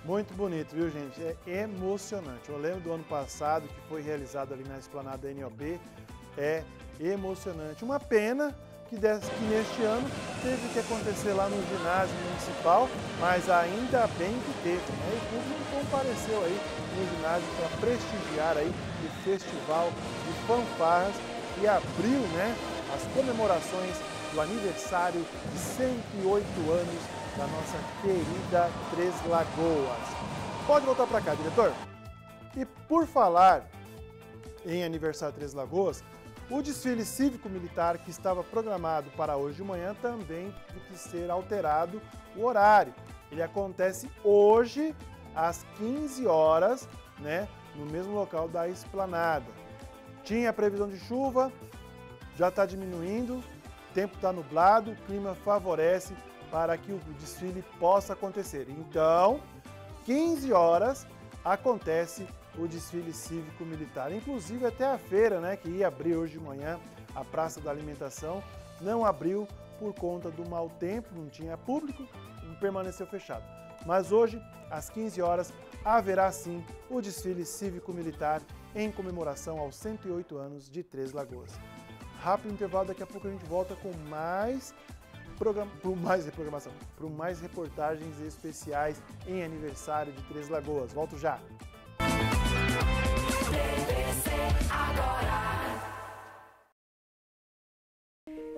Muito bonito, viu, gente? É emocionante. Eu lembro do ano passado que foi realizado ali na esplanada da N O B. É emocionante. Uma pena que, desse, que neste ano teve que acontecer lá no ginásio municipal, mas ainda bem que teve, né? E o público compareceu aí no ginásio para prestigiar aí o festival de fanfarras e abriu, né, as comemorações do aniversário de cento e oito anos da nossa querida Três Lagoas. Pode voltar para cá, diretor. E por falar em aniversário Três Lagoas, o desfile cívico-militar que estava programado para hoje de manhã também teve que ser alterado o horário. Ele acontece hoje às quinze horas, né, no mesmo local da esplanada. Tinha previsão de chuva, já está diminuindo, o tempo está nublado, o clima favorece para que o desfile possa acontecer. Então, quinze horas acontece o desfile cívico-militar. Inclusive até a feira, né, que ia abrir hoje de manhã, a Praça da Alimentação, não abriu por conta do mau tempo, não tinha público, permaneceu fechado. Mas hoje, às quinze horas, haverá sim o desfile cívico-militar em comemoração aos cento e oito anos de Três Lagoas. Rápido intervalo, daqui a pouco a gente volta com mais... Por mais reprogramação, por mais reportagens especiais em aniversário de Três Lagoas. Volto já!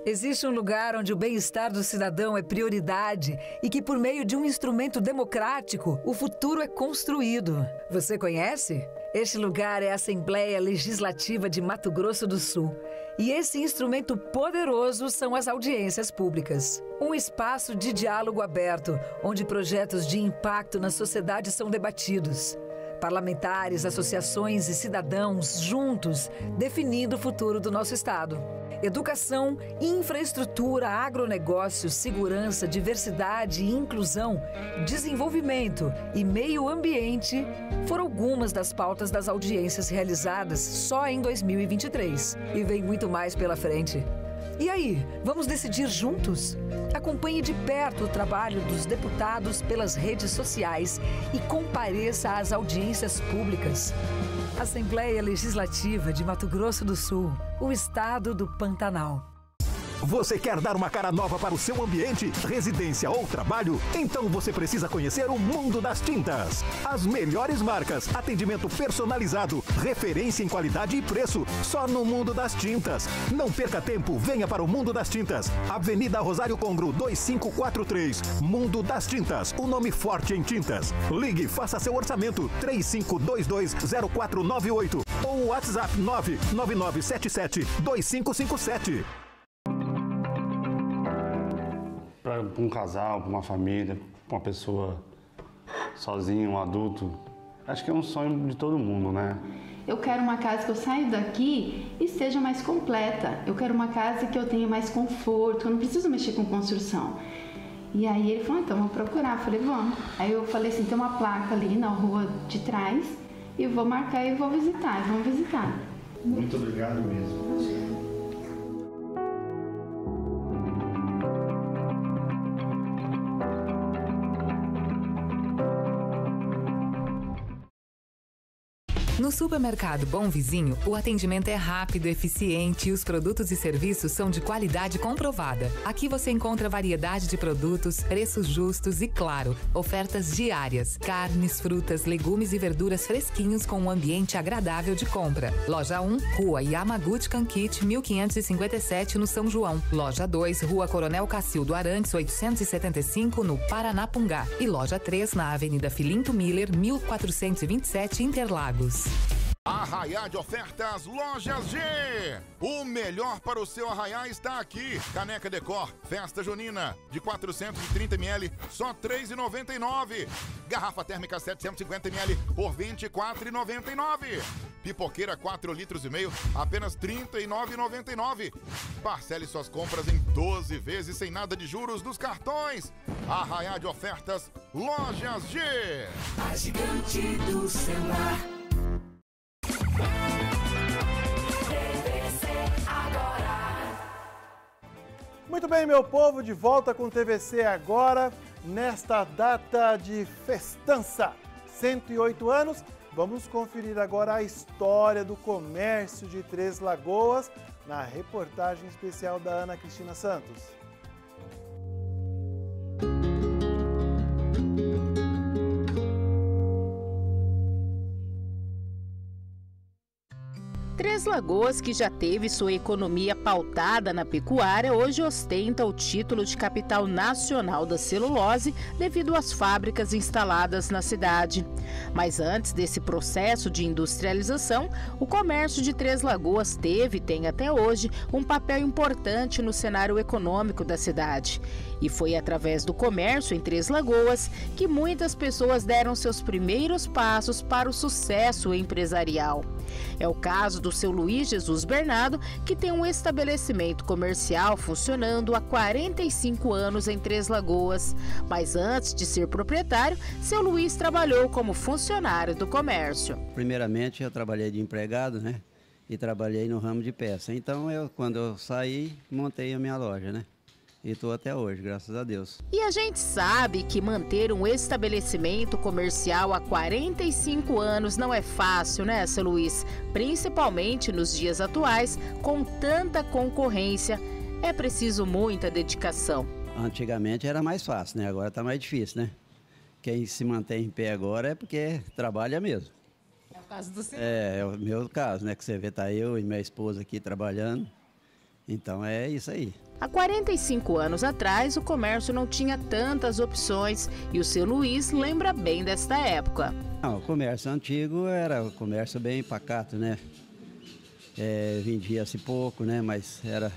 Existe um lugar onde o bem-estar do cidadão é prioridade e que, por meio de um instrumento democrático, o futuro é construído. Você conhece? Este lugar é a Assembleia Legislativa de Mato Grosso do Sul. E esse instrumento poderoso são as audiências públicas. Um espaço de diálogo aberto, onde projetos de impacto na sociedade são debatidos. Parlamentares, associações e cidadãos juntos, definindo o futuro do nosso Estado. Educação, infraestrutura, agronegócio, segurança, diversidade e inclusão, desenvolvimento e meio ambiente foram algumas das pautas das audiências realizadas só em dois mil e vinte e três. E vem muito mais pela frente. E aí, vamos decidir juntos? Acompanhe de perto o trabalho dos deputados pelas redes sociais e compareça às audiências públicas. Assembleia Legislativa de Mato Grosso do Sul, o Estado do Pantanal. Você quer dar uma cara nova para o seu ambiente, residência ou trabalho? Então você precisa conhecer o Mundo das Tintas. As melhores marcas, atendimento personalizado, referência em qualidade e preço, só no Mundo das Tintas. Não perca tempo, venha para o Mundo das Tintas. Avenida Rosário Congro, dois cinco quatro três. Mundo das Tintas, o nome forte em tintas. Ligue, faça seu orçamento, três cinco dois dois, zero quatro nove oito ou WhatsApp nove nove nove sete sete, dois cinco cinco sete. Para um casal, para uma família, para uma pessoa sozinha, um adulto, acho que é um sonho de todo mundo, né? Eu quero uma casa que eu saia daqui e seja mais completa. Eu quero uma casa que eu tenha mais conforto, eu não preciso mexer com construção. E aí ele falou, então, vamos procurar. Eu falei, vamos. Aí eu falei assim, tem uma placa ali na rua de trás e eu vou marcar e vou visitar, vamos visitar. Muito obrigado mesmo. No supermercado Bom Vizinho, o atendimento é rápido, eficiente e os produtos e serviços são de qualidade comprovada. Aqui você encontra variedade de produtos, preços justos e, claro, ofertas diárias. Carnes, frutas, legumes e verduras fresquinhos com um ambiente agradável de compra. Loja um, Rua Yamaguchi Kankichi, mil quinhentos e cinquenta e sete, no São João. Loja dois, Rua Coronel Cacildo Arantes, oitocentos e setenta e cinco, no Paranapungá. E Loja três, na Avenida Filinto Miller, mil quatrocentos e vinte e sete, Interlagos. Arraiá de ofertas Lojas G. O melhor para o seu arraiá está aqui. Caneca Decor Festa Junina de quatrocentos e trinta mililitros, só três reais e noventa e nove centavos. Garrafa térmica setecentos e cinquenta mililitros por vinte e quatro reais e noventa e nove centavos. Pipoqueira quatro litros e meio, apenas trinta e nove reais e noventa e nove centavos. Parcele suas compras em doze vezes sem nada de juros dos cartões. Arraiá de ofertas Lojas G. A gigante do celular. Muito bem, meu povo, de volta com o T V C agora, nesta data de festança, cento e oito anos. Vamos conferir agora a história do comércio de Três Lagoas na reportagem especial da Ana Cristina Santos. Três Lagoas, que já teve sua economia pautada na pecuária, hoje ostenta o título de capital nacional da celulose devido às fábricas instaladas na cidade. Mas antes desse processo de industrialização, o comércio de Três Lagoas teve e tem até hoje um papel importante no cenário econômico da cidade. E foi através do comércio em Três Lagoas que muitas pessoas deram seus primeiros passos para o sucesso empresarial. É o caso do seu Luiz Jesus Bernardo, que tem um estabelecimento comercial funcionando há quarenta e cinco anos em Três Lagoas. Mas antes de ser proprietário, seu Luiz trabalhou como funcionário do comércio. Primeiramente, eu trabalhei de empregado, né? E trabalhei no ramo de peça. Então, eu, quando eu saí, montei a minha loja, né? E estou até hoje, graças a Deus. E a gente sabe que manter um estabelecimento comercial há quarenta e cinco anos não é fácil, né, seu Luiz? Principalmente nos dias atuais, com tanta concorrência, é preciso muita dedicação. Antigamente era mais fácil, né? Agora está mais difícil, né? Quem se mantém em pé agora é porque trabalha mesmo. É o caso do senhor. É, é o meu caso, né? Que você vê, tá eu e minha esposa aqui trabalhando. Então é isso aí. Há quarenta e cinco anos atrás, o comércio não tinha tantas opções e o seu Luiz lembra bem desta época. Não, o comércio antigo era um comércio bem pacato, né? é, vendia-se pouco, né? Mas era,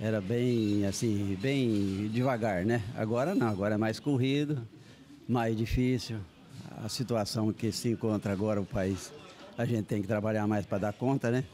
era bem, assim, bem devagar, né? Agora não, agora é mais corrido, mais difícil. A situação que se encontra agora o país, a gente tem que trabalhar mais para dar conta, né?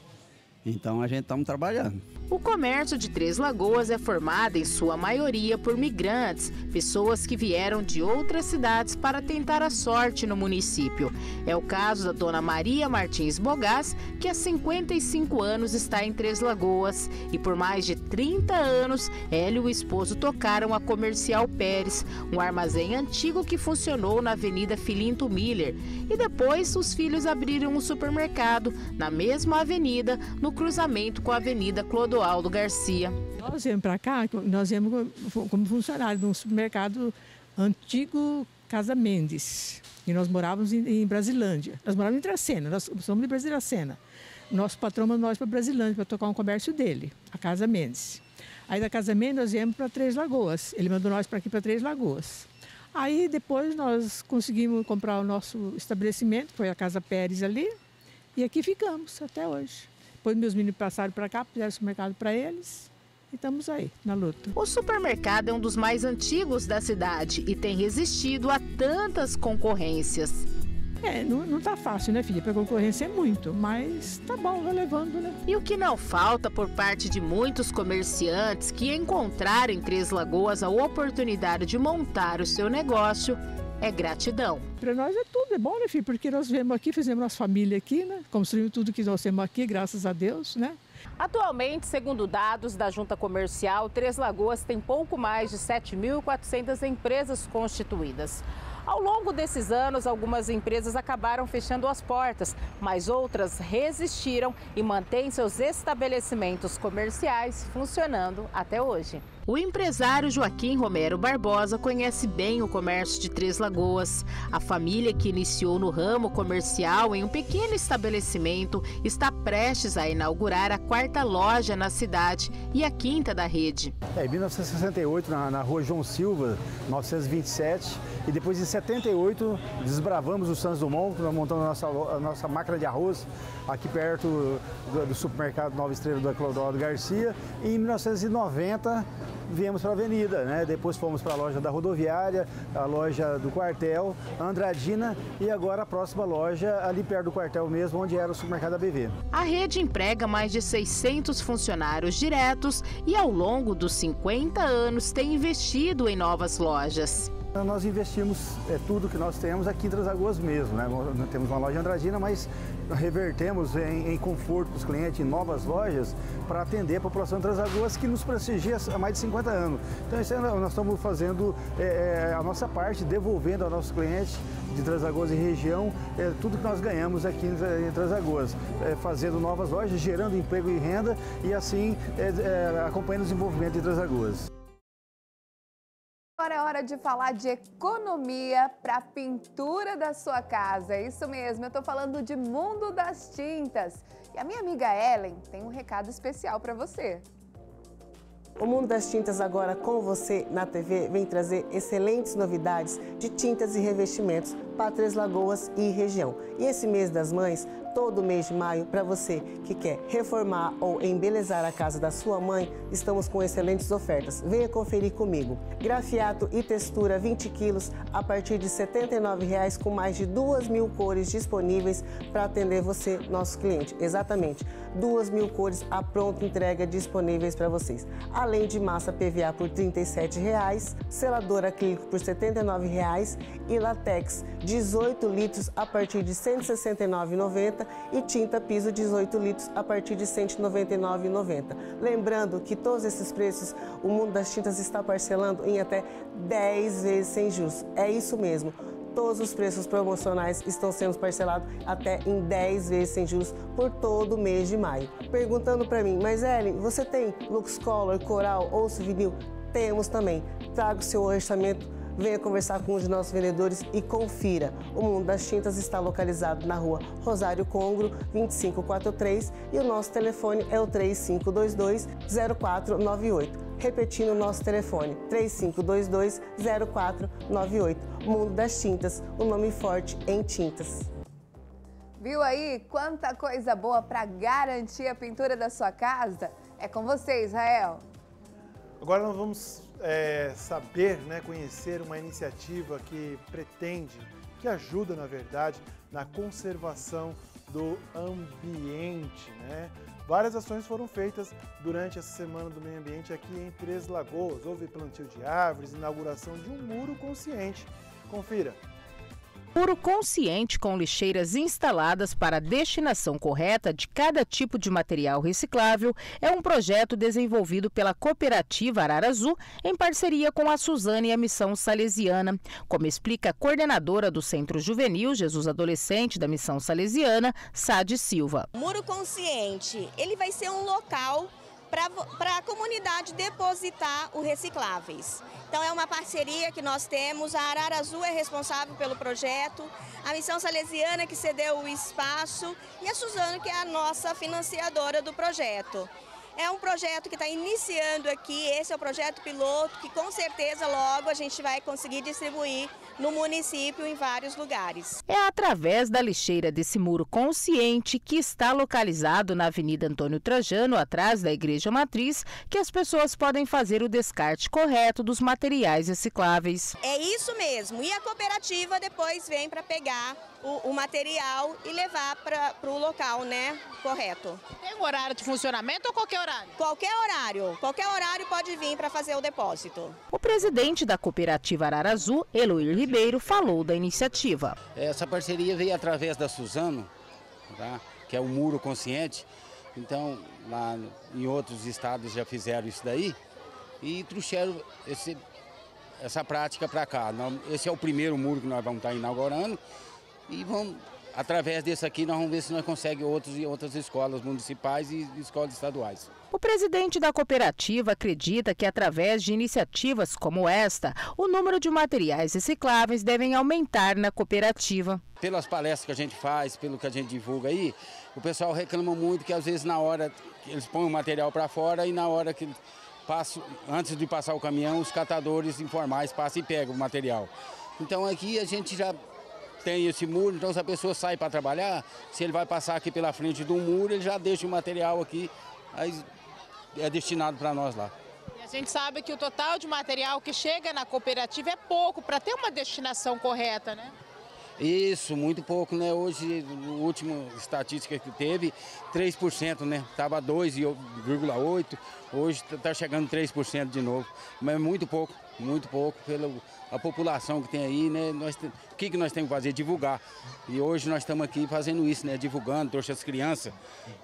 Então a gente estamos trabalhando. O comércio de Três Lagoas é formado em sua maioria por migrantes, pessoas que vieram de outras cidades para tentar a sorte no município. É o caso da dona Maria Martins Bogás, que há cinquenta e cinco anos está em Três Lagoas. E por mais de trinta anos, ela e o esposo tocaram a Comercial Pérez, um armazém antigo que funcionou na Avenida Filinto Miller. E depois, os filhos abriram um supermercado na mesma avenida, no cruzamento com a Avenida Clodoaldo Garcia. Nós viemos para cá, nós viemos como funcionários de um supermercado antigo Casa Mendes. E nós morávamos em, em Brasilândia. Nós morávamos em Tracena, nós somos de Brasilândia. Nosso patrão mandou nós para Brasilândia para tocar um comércio dele, a Casa Mendes. Aí da Casa Mendes nós viemos para Três Lagoas. Ele mandou nós para aqui para Três Lagoas. Aí depois nós conseguimos comprar o nosso estabelecimento, foi a Casa Pérez ali, e aqui ficamos até hoje. Depois meus meninos passaram para cá, fizeram supermercado para eles e estamos aí, na luta. O supermercado é um dos mais antigos da cidade e tem resistido a tantas concorrências. É, não, não tá fácil, né, filha? Porque a concorrência é muito, mas tá bom, vai levando, né? E o que não falta por parte de muitos comerciantes que encontraram em Três Lagoas a oportunidade de montar o seu negócio é gratidão. Para nós é tudo, é bom, né, filho? Porque nós viemos aqui, fizemos nossa família aqui, né? Construímos tudo que nós temos aqui, graças a Deus, né? Atualmente, segundo dados da Junta Comercial, Três Lagoas tem pouco mais de sete mil e quatrocentas empresas constituídas. Ao longo desses anos, algumas empresas acabaram fechando as portas, mas outras resistiram e mantêm seus estabelecimentos comerciais funcionando até hoje. O empresário Joaquim Romero Barbosa conhece bem o comércio de Três Lagoas. A família que iniciou no ramo comercial em um pequeno estabelecimento está prestes a inaugurar a quarta loja na cidade e a quinta da rede. É, em mil novecentos e sessenta e oito, na, na rua João Silva, novecentos e vinte e sete, e depois em setenta e oito desbravamos o Santos Dumont, nós montamos a nossa, a nossa máquina de arroz aqui perto do, do supermercado Nova Estrela da Clodoaldo Garcia, e em mil novecentos e noventa... viemos para a avenida, né? Depois fomos para a loja da rodoviária, a loja do quartel, Andradina e agora a próxima loja ali perto do quartel mesmo, onde era o supermercado A B V. A rede emprega mais de seiscentos funcionários diretos e ao longo dos cinquenta anos tem investido em novas lojas. Nós investimos é, tudo que nós temos aqui em Três Lagoas mesmo, né? Nós temos uma loja Andradina, mas revertemos em, em conforto para os clientes, em novas lojas, para atender a população de Três Lagoas que nos prestigia há mais de cinquenta anos. Então, isso é, nós estamos fazendo é, a nossa parte, devolvendo ao nosso cliente de Três Lagoas e região é, tudo que nós ganhamos aqui em, em Três Lagoas, é, fazendo novas lojas, gerando emprego e renda e assim é, é, acompanhando o desenvolvimento de Três Lagoas. Agora é hora de falar de economia para a pintura da sua casa. É isso mesmo, eu estou falando de Mundo das Tintas. E a minha amiga Ellen tem um recado especial para você. O Mundo das Tintas agora com você na T V vem trazer excelentes novidades de tintas e revestimentos para Três Lagoas e região. E esse mês das mães, todo mês de maio, para você que quer reformar ou embelezar a casa da sua mãe, estamos com excelentes ofertas. Venha conferir comigo. Grafiato e textura vinte quilos a partir de setenta e nove reais, com mais de duas mil cores disponíveis para atender você, nosso cliente. Exatamente, duas mil cores à pronta entrega disponíveis para vocês. Além de massa P V A por trinta e sete reais, selador acrílico por setenta e nove reais e latex dezoito litros a partir de cento e sessenta e nove reais e noventa centavos e tinta piso dezoito litros a partir de cento e noventa e nove reais e noventa centavos. Lembrando que todos esses preços o Mundo das Tintas está parcelando em até dez vezes sem juros. É isso mesmo. Todos os preços promocionais estão sendo parcelados até em dez vezes sem juros por todo o mês de maio. Perguntando para mim, mas Ellen, você tem Lux Color, Coral ou Souvenir? Temos também. Traga o seu orçamento. Venha conversar com um de nossos vendedores e confira. O Mundo das Tintas está localizado na rua Rosário Congro, vinte e cinco quarenta e três, e o nosso telefone é o três cinco dois dois, zero quatro nove oito. Repetindo o nosso telefone, três cinco dois dois, zero quatro nove oito. Mundo das Tintas, um nome forte em tintas. Viu aí quanta coisa boa para garantir a pintura da sua casa? É com você, Israel. Agora nós vamos é, saber, né, conhecer uma iniciativa que pretende, que ajuda, na verdade, na conservação do ambiente, né? Várias ações foram feitas durante essa semana do meio ambiente aqui em Três Lagoas. Houve plantio de árvores, inauguração de um muro consciente. Confira. Muro consciente com lixeiras instaladas para a destinação correta de cada tipo de material reciclável é um projeto desenvolvido pela cooperativa Arara Azul em parceria com a Suzano e a Missão Salesiana. Como explica a coordenadora do Centro Juvenil Jesus Adolescente da Missão Salesiana, Sade Silva. Muro consciente, ele vai ser um local para a comunidade depositar os recicláveis. Então é uma parceria que nós temos, a Arara Azul é responsável pelo projeto, a Missão Salesiana que cedeu o espaço e a Suzano que é a nossa financiadora do projeto. É um projeto que está iniciando aqui, esse é o projeto piloto que com certeza logo a gente vai conseguir distribuir no município em vários lugares. É através da lixeira desse muro consciente que está localizado na Avenida Antônio Trajano, atrás da Igreja Matriz, que as pessoas podem fazer o descarte correto dos materiais recicláveis. É isso mesmo, e a cooperativa depois vem para pegar o, o material e levar para o local, né, correto. Tem um horário de funcionamento ou qualquer horário? Qualquer horário, qualquer horário pode vir para fazer o depósito. O presidente da cooperativa Arara Azul, Eloir Ribeiro, falou da iniciativa. Essa parceria veio através da Suzano, tá? Que é o muro consciente. Então, lá em outros estados já fizeram isso daí e trouxeram esse, essa prática para cá. Esse é o primeiro muro que nós vamos estar inaugurando e vamos... Através desse aqui, nós vamos ver se nós conseguimos outros e outras escolas municipais e escolas estaduais. O presidente da cooperativa acredita que, através de iniciativas como esta, o número de materiais recicláveis devem aumentar na cooperativa. Pelas palestras que a gente faz, pelo que a gente divulga aí, o pessoal reclama muito que, às vezes, na hora eles põem o material para fora e na hora que passam, antes de passar o caminhão, os catadores informais passam e pegam o material. Então, aqui a gente já... tem esse muro, então se a pessoa sai para trabalhar, se ele vai passar aqui pela frente do muro, ele já deixa o material aqui, aí é destinado para nós lá. E a gente sabe que o total de material que chega na cooperativa é pouco, para ter uma destinação correta, né? Isso, muito pouco, né? Hoje, a última estatística que teve, três por cento, né? Estava dois vírgula oito por cento, hoje está chegando três por cento de novo, mas muito pouco, muito pouco pela... a população que tem aí, né? Nós, o que, que nós temos que fazer? Divulgar. E hoje nós estamos aqui fazendo isso, né? Divulgando, trouxe as crianças,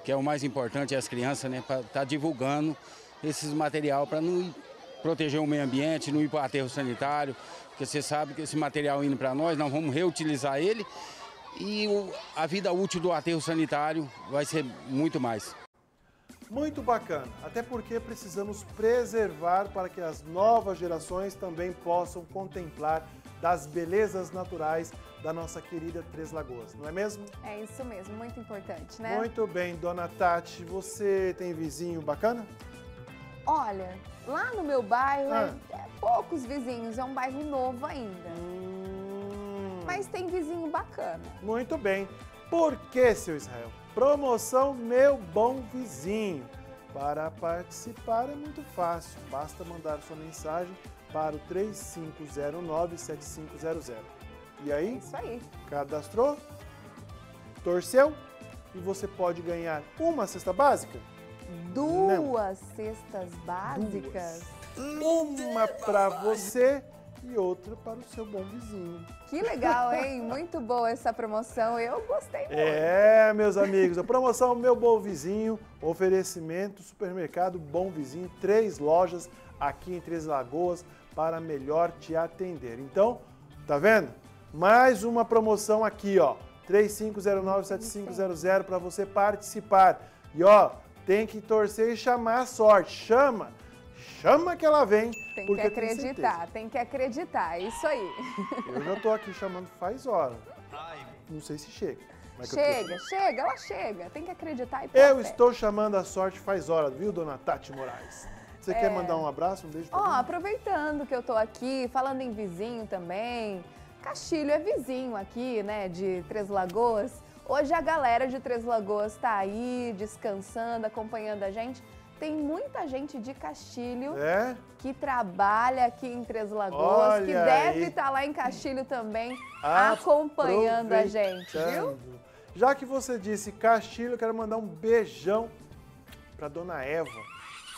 que é o mais importante, é as crianças, né? Para estar divulgando esses material para não ir, proteger o meio ambiente, não ir para o aterro sanitário, porque você sabe que esse material indo para nós, nós vamos reutilizar ele e o, a vida útil do aterro sanitário vai ser muito mais. Muito bacana, até porque precisamos preservar para que as novas gerações também possam contemplar das belezas naturais da nossa querida Três Lagoas, não é mesmo? É isso mesmo, muito importante, né? Muito bem, dona Tati, você tem vizinho bacana? Olha, lá no meu bairro, ah. é poucos vizinhos, é um bairro novo ainda, hum... mas tem vizinho bacana. Muito bem, por que, seu Israel? Promoção Meu Bom Vizinho. Para participar é muito fácil, basta mandar sua mensagem para o três cinco zero nove, sete cinco zero zero. E aí, é isso aí. Cadastrou, torceu e você pode ganhar uma cesta básica? Duas Não. cestas básicas? Duas. Uma para você e outra para o seu bom vizinho. Que legal, hein? Muito boa essa promoção, eu gostei muito. É, meus amigos, a promoção Meu Bom Vizinho, oferecimento Supermercado Bom Vizinho, três lojas aqui em Três Lagoas para melhor te atender. Então, tá vendo? Mais uma promoção aqui, ó, três cinco zero nove, sete cinco zero zero para você participar. E ó, tem que torcer e chamar a sorte, chama! Chama que ela vem, tem porque que acreditar, tem, tem que acreditar, isso aí. Eu já tô aqui chamando faz hora. Não sei se chega. Mas chega, tô... chega, ela chega, tem que acreditar e pô, Eu estou chamando a sorte faz hora, viu, dona Tati Moraes? Você é... quer mandar um abraço, um beijo pra Ó, mim? Aproveitando que eu tô aqui, falando em vizinho também, Castilho é vizinho aqui, né, de Três Lagoas. Hoje a galera de Três Lagoas tá aí, descansando, acompanhando a gente. Tem muita gente de Castilho é? que trabalha aqui em Três Lagoas, Olha que deve estar tá lá em Castilho também, acompanhando a gente, viu? Já que você disse Castilho, eu quero mandar um beijão para dona Eva,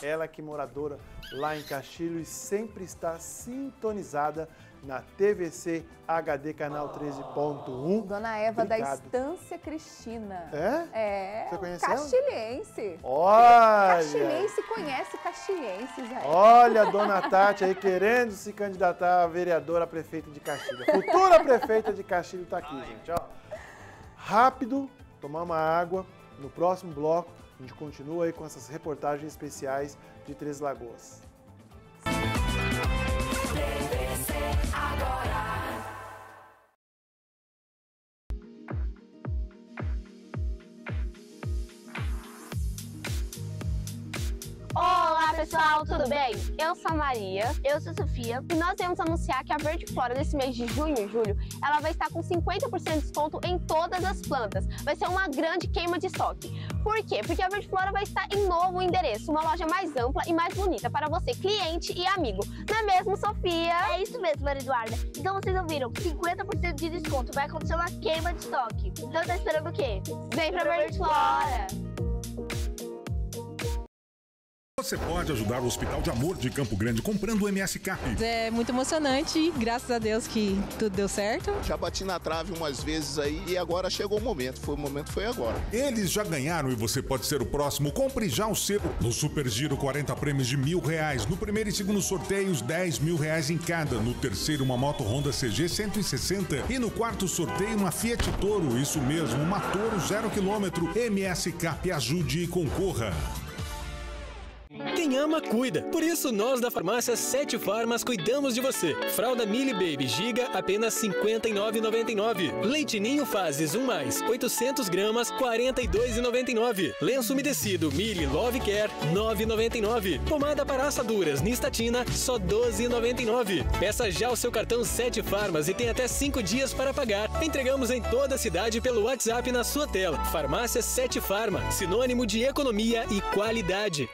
ela que é moradora lá em Castilho e sempre está sintonizada na T V C H D, canal treze ponto um. Dona Eva Obrigado. da Estância Cristina. É? É. Você conhece ela? Castilhense. Olha! Castilhense conhece castilhense, Isael. Olha a dona Tati aí querendo se candidatar a vereadora a prefeita de Castilho. A futura prefeita de Castilho está aqui, gente. Ó. Rápido, tomar uma água. No próximo bloco, a gente continua aí com essas reportagens especiais de Três Lagoas. Olá pessoal, tudo bem? Eu sou a Maria, eu sou a Sofia e nós vamos anunciar que a Verde Flora nesse mês de junho e julho ela vai estar com cinquenta por cento de desconto em todas as plantas. Vai ser uma grande queima de estoque. Por quê? Porque a Verde Flora vai estar em novo endereço, uma loja mais ampla e mais bonita para você, cliente e amigo. Não é mesmo, Sofia? É isso mesmo, Maria Eduarda. Então vocês ouviram, cinquenta por cento de desconto, vai acontecer uma queima de estoque. Então tá esperando o quê? Vem pra Verde Flora! Você pode ajudar o Hospital de Amor de Campo Grande comprando o M S Cap. É muito emocionante e graças a Deus que tudo deu certo. Já bati na trave umas vezes aí e agora chegou o momento. Foi o momento, foi agora. Eles já ganharam e você pode ser o próximo. Compre já o seu. No Super Giro, quarenta prêmios de mil reais. No primeiro e segundo sorteios, dez mil reais em cada. No terceiro, uma moto Honda C G cento e sessenta. E no quarto sorteio, uma Fiat Toro. Isso mesmo, uma Toro zero quilômetro. M S Cap, ajude e concorra. Quem ama, cuida. Por isso, nós da farmácia Sete Farmas cuidamos de você. Fralda Mili Baby Giga, apenas cinquenta e nove reais e noventa e nove centavos. Leite Ninho Fases um mais, oitocentas gramas, quarenta e dois reais e noventa e nove centavos. Lenço umedecido Mili Love Care, nove reais e noventa e nove centavos. Pomada para assaduras Nistatina, só doze reais e noventa e nove centavos. Peça já o seu cartão Sete Farmas e tem até cinco dias para pagar. Entregamos em toda a cidade pelo WhatsApp na sua tela. Farmácia Sete Farma, sinônimo de economia e qualidade.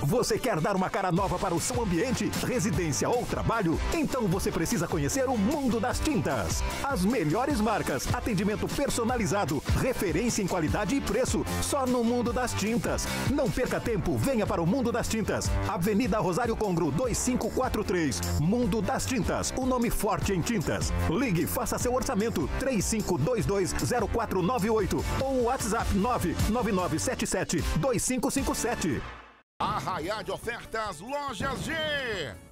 Você quer dar uma cara nova para o seu ambiente, residência ou trabalho? Então você precisa conhecer o Mundo das Tintas. As melhores marcas, atendimento personalizado, referência em qualidade e preço, só no Mundo das Tintas. Não perca tempo, venha para o Mundo das Tintas. Avenida Rosário Congro, dois cinco quatro três. Mundo das Tintas, o nome forte em tintas. Ligue, faça seu orçamento, três cinco dois dois zero quatro nove oito ou WhatsApp nove nove nove sete sete dois cinco cinco sete. Arraiá de ofertas Lojas G.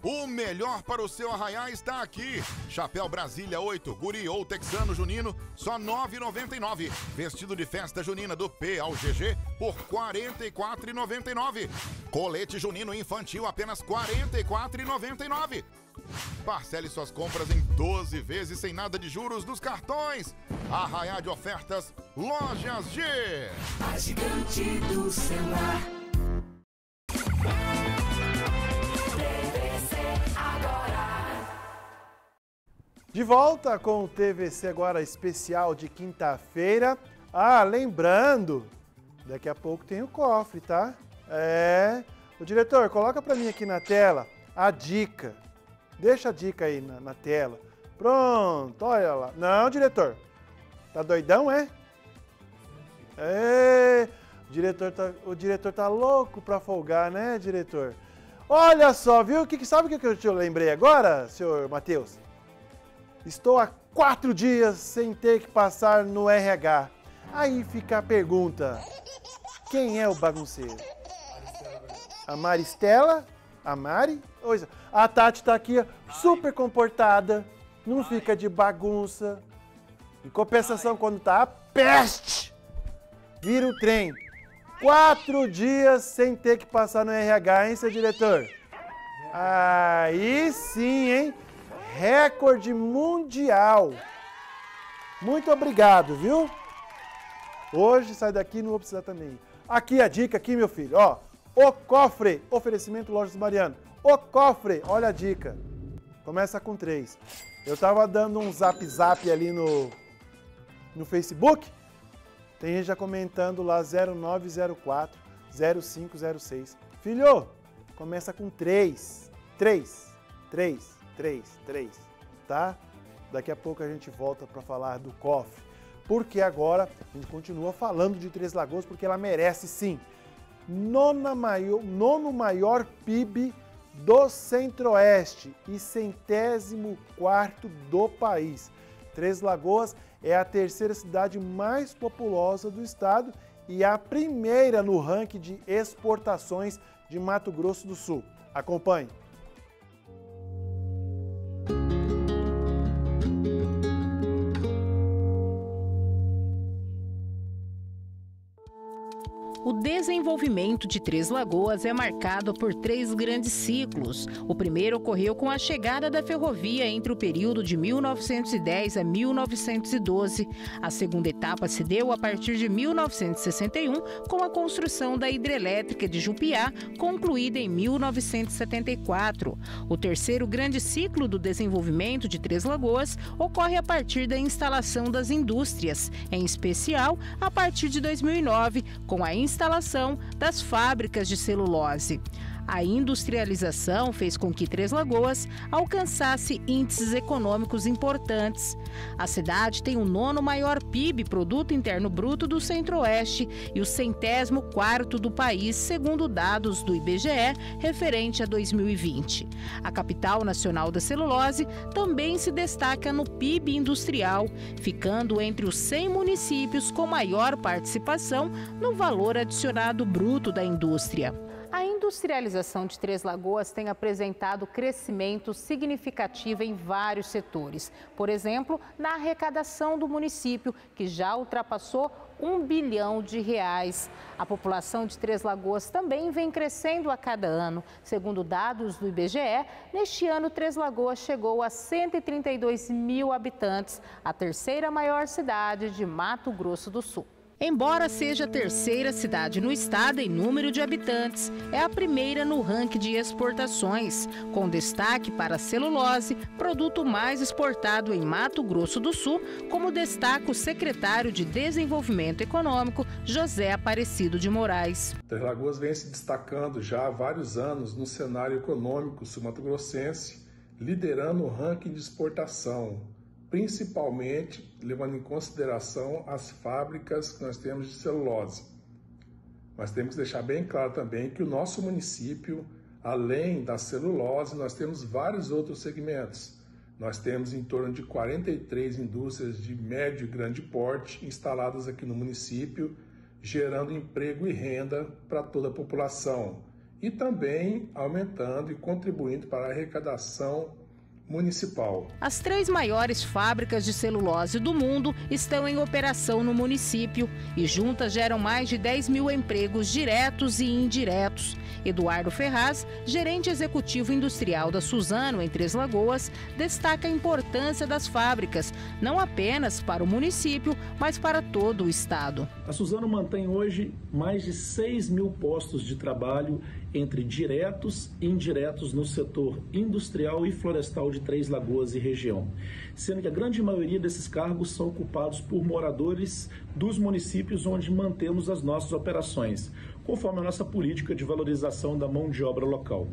O melhor para o seu arraiá está aqui. Chapéu Brasília oito, guri ou texano junino, só nove reais e noventa e nove centavos. Vestido de festa junina do P ao G G por quarenta e quatro reais e noventa e nove centavos. Colete junino infantil apenas quarenta e quatro reais e noventa e nove centavos. Parcele suas compras em doze vezes sem nada de juros dos cartões. Arraiá de ofertas Lojas G. A gigante do celular. De volta com o T V C agora especial de quinta-feira. Ah, lembrando, daqui a pouco tem o cofre, tá? É. O diretor, coloca pra mim aqui na tela a dica. Deixa a dica aí na, na tela. Pronto, olha lá. Não, diretor. Tá doidão, é? É. O diretor tá, o diretor tá louco pra folgar, né, diretor? Olha só, viu? Que, sabe o que eu te lembrei agora, senhor Matheus? Estou há quatro dias sem ter que passar no R H. Aí fica a pergunta, quem é o bagunceiro? A Maristela? A Mari? A Tati está aqui super comportada, não fica de bagunça. Em compensação, quando tá a peste, vira o trem. Quatro dias sem ter que passar no R H, hein, seu diretor? Aí sim, hein? Recorde mundial. Muito obrigado, viu? Hoje sai daqui, não vou precisar também. Aqui a dica, aqui, meu filho, ó. O cofre, oferecimento Lojas Mariano. O cofre, olha a dica. Começa com três. Eu tava dando um zap zap ali no, no Facebook Tem gente já comentando lá zero nove zero quatro, zero cinco zero seis. Filho, começa com três, três, três, três, três, tá? Daqui a pouco a gente volta para falar do C O F, porque agora a gente continua falando de Três Lagoas, porque ela merece sim. Nona maior, nono maior P I B do Centro-Oeste e centésimo quarto do país. Três Lagoas é a terceira cidade mais populosa do estado e a primeira no ranking de exportações de Mato Grosso do Sul. Acompanhe. O desenvolvimento de Três Lagoas é marcado por três grandes ciclos. O primeiro ocorreu com a chegada da ferrovia entre o período de mil novecentos e dez a mil novecentos e doze. A segunda etapa se deu a partir de mil novecentos e sessenta e um, com a construção da hidrelétrica de Jupiá, concluída em mil novecentos e setenta e quatro. O terceiro grande ciclo do desenvolvimento de Três Lagoas ocorre a partir da instalação das indústrias, em especial a partir de dois mil e nove, com a instalação instalação das fábricas de celulose. A industrialização fez com que Três Lagoas alcançasse índices econômicos importantes. A cidade tem o nono maior P I B, Produto Interno Bruto, do Centro-Oeste e o centésimo quarto do país, segundo dados do I B G E, referente a dois mil e vinte. A capital nacional da celulose também se destaca no P I B industrial, ficando entre os cem municípios com maior participação no valor adicionado bruto da indústria. A industrialização de Três Lagoas tem apresentado crescimento significativo em vários setores. Por exemplo, na arrecadação do município, que já ultrapassou um bilhão de reais. A população de Três Lagoas também vem crescendo a cada ano. Segundo dados do I B G E, neste ano Três Lagoas chegou a cento e trinta e dois mil habitantes, a terceira maior cidade de Mato Grosso do Sul. Embora seja a terceira cidade no estado em número de habitantes, é a primeira no ranking de exportações, com destaque para a celulose, produto mais exportado em Mato Grosso do Sul, como destaca o secretário de Desenvolvimento Econômico, José Aparecido de Moraes. Três Lagoas vem se destacando já há vários anos no cenário econômico sul-mato-grossense, liderando o ranking de exportação, principalmente levando em consideração as fábricas que nós temos de celulose. Mas temos que deixar bem claro também que o nosso município, além da celulose, nós temos vários outros segmentos. Nós temos em torno de quarenta e três indústrias de médio e grande porte instaladas aqui no município, gerando emprego e renda para toda a população e também aumentando e contribuindo para a arrecadação municipal. As três maiores fábricas de celulose do mundo estão em operação no município e juntas geram mais de dez mil empregos diretos e indiretos. Eduardo Ferraz, gerente executivo industrial da Suzano em Três Lagoas, destaca a importância das fábricas, não apenas para o município, mas para todo o estado. A Suzano mantém hoje mais de seis mil postos de trabalho entre diretos e indiretos no setor industrial e florestal de Três Lagoas e região, sendo que a grande maioria desses cargos são ocupados por moradores dos municípios onde mantemos as nossas operações, conforme a nossa política de valorização da mão de obra local.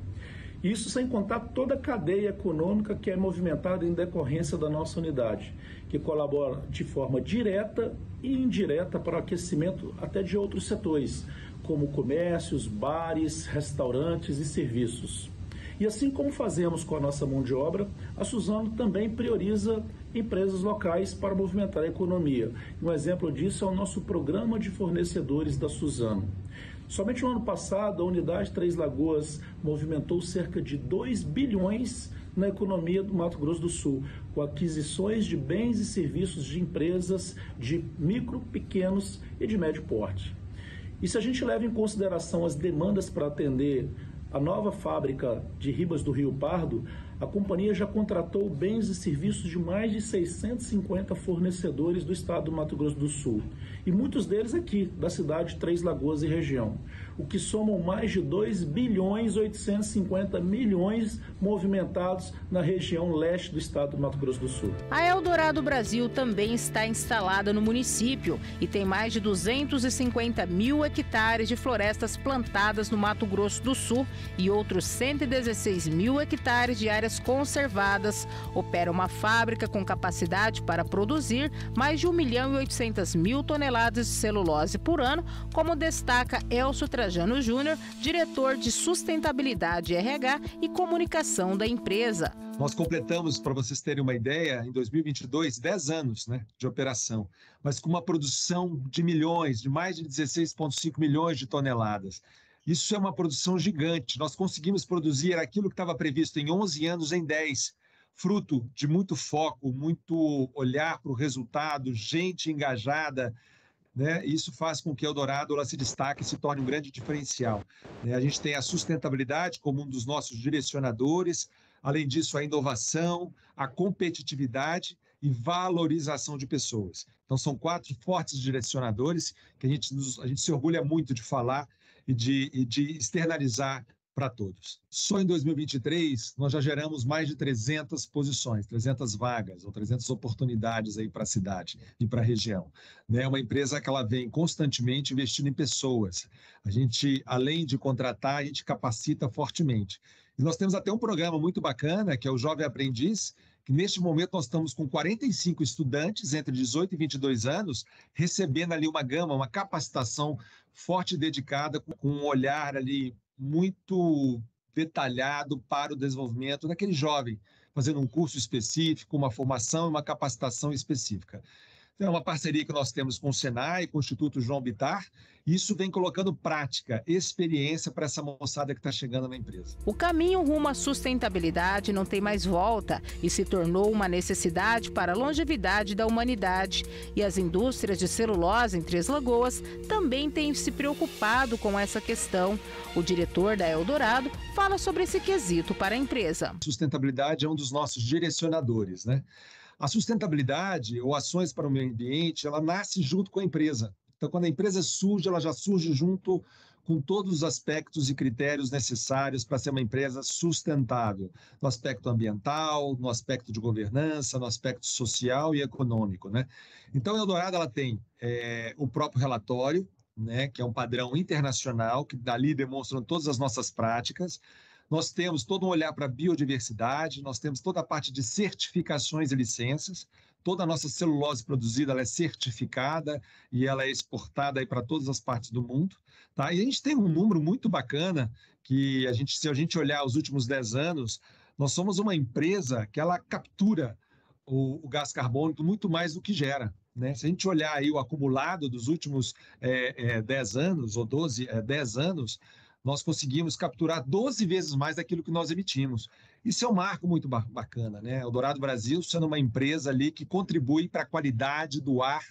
Isso sem contar toda a cadeia econômica que é movimentada em decorrência da nossa unidade, que colabora de forma direta e indireta para o aquecimento até de outros setores, como comércios, bares, restaurantes e serviços. E assim como fazemos com a nossa mão de obra, a Suzano também prioriza empresas locais para movimentar a economia. Um exemplo disso é o nosso programa de fornecedores da Suzano. Somente no ano passado, a unidade Três Lagoas movimentou cerca de dois bilhões na economia do Mato Grosso do Sul, com aquisições de bens e serviços de empresas de micro, pequenos e de médio porte. E se a gente leva em consideração as demandas para atender a nova fábrica de Ribas do Rio Pardo, a companhia já contratou bens e serviços de mais de seiscentos e cinquenta fornecedores do estado do Mato Grosso do Sul, e muitos deles aqui, da cidade de Três Lagoas e região, o que somam mais de dois bilhões e oitocentos e cinquenta milhões movimentados na região leste do estado do Mato Grosso do Sul. A Eldorado Brasil também está instalada no município e tem mais de duzentos e cinquenta mil hectares de florestas plantadas no Mato Grosso do Sul e outros cento e dezesseis mil hectares de áreas conservadas. Opera uma fábrica com capacidade para produzir mais de um milhão e oitocentas mil toneladas de celulose por ano, como destaca Elcio Trajano Júnior, diretor de Sustentabilidade R H e Comunicação da empresa. Nós completamos, para vocês terem uma ideia, em dois mil e vinte e dois, dez anos, né, de operação, mas com uma produção de milhões, de mais de dezesseis vírgula cinco milhões de toneladas. Isso é uma produção gigante. Nós conseguimos produzir aquilo que estava previsto em onze anos em dez, fruto de muito foco, muito olhar para o resultado, gente engajada, né? Isso faz com que Eldorado ela se destaque e se torne um grande diferencial, né? A gente tem a sustentabilidade como um dos nossos direcionadores, além disso a inovação, a competitividade e valorização de pessoas. Então são quatro fortes direcionadores que a gente, a gente se orgulha muito de falar e de, e de externalizar para todos. Só em dois mil e vinte e três nós já geramos mais de trezentas posições, trezentas vagas ou trezentas oportunidades aí para a cidade e para a região. É uma empresa que ela vem constantemente investindo em pessoas. A gente, além de contratar, a gente capacita fortemente. E nós temos até um programa muito bacana, que é o Jovem Aprendiz, que neste momento nós estamos com quarenta e cinco estudantes entre dezoito e vinte e dois anos, recebendo ali uma gama, uma capacitação forte e dedicada, com um olhar ali muito detalhado para o desenvolvimento daquele jovem, fazendo um curso específico, uma formação e uma capacitação específica. Então, é uma parceria que nós temos com o Senai, com o Instituto João Bitar, e isso vem colocando prática, experiência para essa moçada que está chegando na empresa. O caminho rumo à sustentabilidade não tem mais volta e se tornou uma necessidade para a longevidade da humanidade. E as indústrias de celulose em Três Lagoas também têm se preocupado com essa questão. O diretor da Eldorado fala sobre esse quesito para a empresa. Sustentabilidade é um dos nossos direcionadores, né? A sustentabilidade ou ações para o meio ambiente, ela nasce junto com a empresa. Então, quando a empresa surge, ela já surge junto com todos os aspectos e critérios necessários para ser uma empresa sustentável, no aspecto ambiental, no aspecto de governança, no aspecto social e econômico, né? Então, a Eldorado ela tem é, o próprio relatório, né, que é um padrão internacional, que dali demonstram todas as nossas práticas. Nós temos todo um olhar para a biodiversidade, nós temos toda a parte de certificações e licenças, toda a nossa celulose produzida ela é certificada e ela é exportada para todas as partes do mundo, tá? E a gente tem um número muito bacana, que a gente, se a gente olhar os últimos dez anos, nós somos uma empresa que ela captura o, o gás carbônico muito mais do que gera, né? Se a gente olhar aí o acumulado dos últimos é, é, dez anos ou doze, é, dez anos, nós conseguimos capturar doze vezes mais daquilo que nós emitimos. Isso é um marco muito bacana, né? Eldorado Brasil sendo uma empresa ali que contribui para a qualidade do ar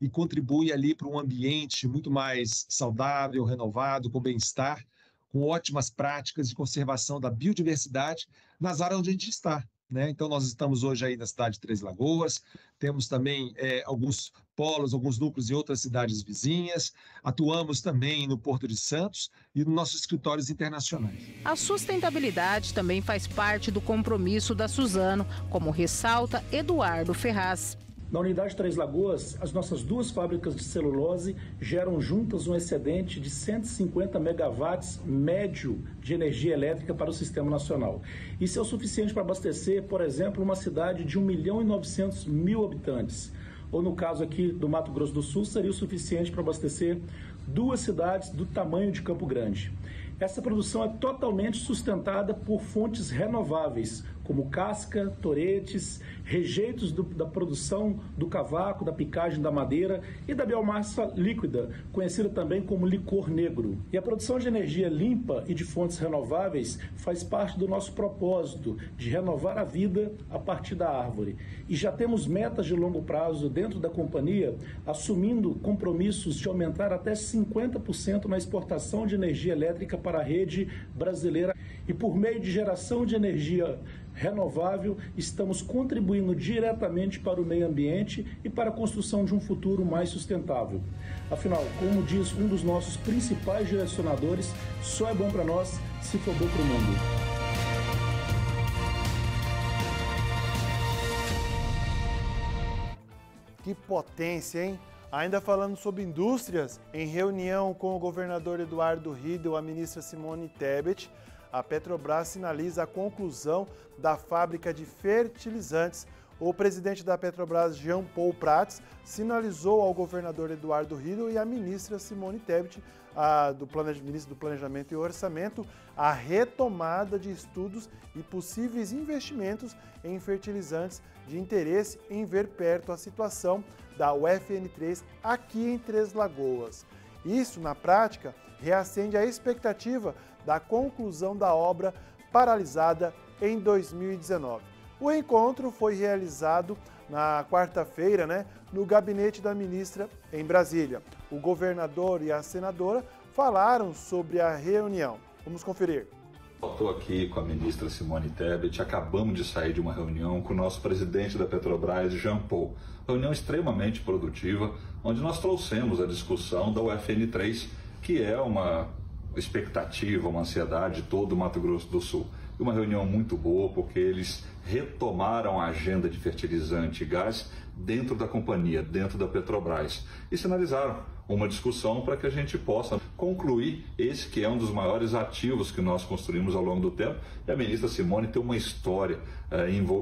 e contribui ali para um ambiente muito mais saudável, renovado, com bem-estar, com ótimas práticas de conservação da biodiversidade nas áreas onde a gente está, né? Então, nós estamos hoje aí na cidade de Três Lagoas, temos também é, alguns polos, alguns núcleos em outras cidades vizinhas, atuamos também no Porto de Santos e nos nossos escritórios internacionais. A sustentabilidade também faz parte do compromisso da Suzano, como ressalta Eduardo Ferraz. Na unidade Três Lagoas, as nossas duas fábricas de celulose geram juntas um excedente de cento e cinquenta megawatts médio de energia elétrica para o sistema nacional. Isso é o suficiente para abastecer, por exemplo, uma cidade de um milhão e novecentos mil habitantes. Ou no caso aqui do Mato Grosso do Sul, seria o suficiente para abastecer duas cidades do tamanho de Campo Grande. Essa produção é totalmente sustentada por fontes renováveis, como casca, toretes, rejeitos do, da produção do cavaco, da picagem da madeira e da biomassa líquida, conhecida também como licor negro. E a produção de energia limpa e de fontes renováveis faz parte do nosso propósito de renovar a vida a partir da árvore. E já temos metas de longo prazo dentro da companhia, assumindo compromissos de aumentar até cinquenta por cento na exportação de energia elétrica para a rede brasileira e por meio de geração de energia renovável, estamos contribuindo diretamente para o meio ambiente e para a construção de um futuro mais sustentável. Afinal, como diz um dos nossos principais direcionadores, só é bom para nós se for bom para o mundo. Que potência, hein? Ainda falando sobre indústrias, em reunião com o governador Eduardo Riedel e a ministra Simone Tebet, a Petrobras sinaliza a conclusão da fábrica de fertilizantes. O presidente da Petrobras, Jean Paul Prats, sinalizou ao governador Eduardo Riedel e à ministra Simone Tebet, a, do plane... ministro do Planejamento e Orçamento, a retomada de estudos e possíveis investimentos em fertilizantes de interesse em ver perto a situação da U F N três aqui em Três Lagoas. Isso, na prática, reacende a expectativa da conclusão da obra paralisada em dois mil e dezenove. O encontro foi realizado na quarta-feira, né, no gabinete da ministra em Brasília. O governador e a senadora falaram sobre a reunião. Vamos conferir. Estou aqui com a ministra Simone Tebet, acabamos de sair de uma reunião com o nosso presidente da Petrobras, Jean Paul. Reunião extremamente produtiva, onde nós trouxemos a discussão da U F N três, que é uma expectativa, uma ansiedade de todo o Mato Grosso do Sul. Uma reunião muito boa, porque eles retomaram a agenda de fertilizante e gás dentro da companhia, dentro da Petrobras, e sinalizaram uma discussão para que a gente possa concluir esse que é um dos maiores ativos que nós construímos ao longo do tempo. E a ministra Simone tem uma história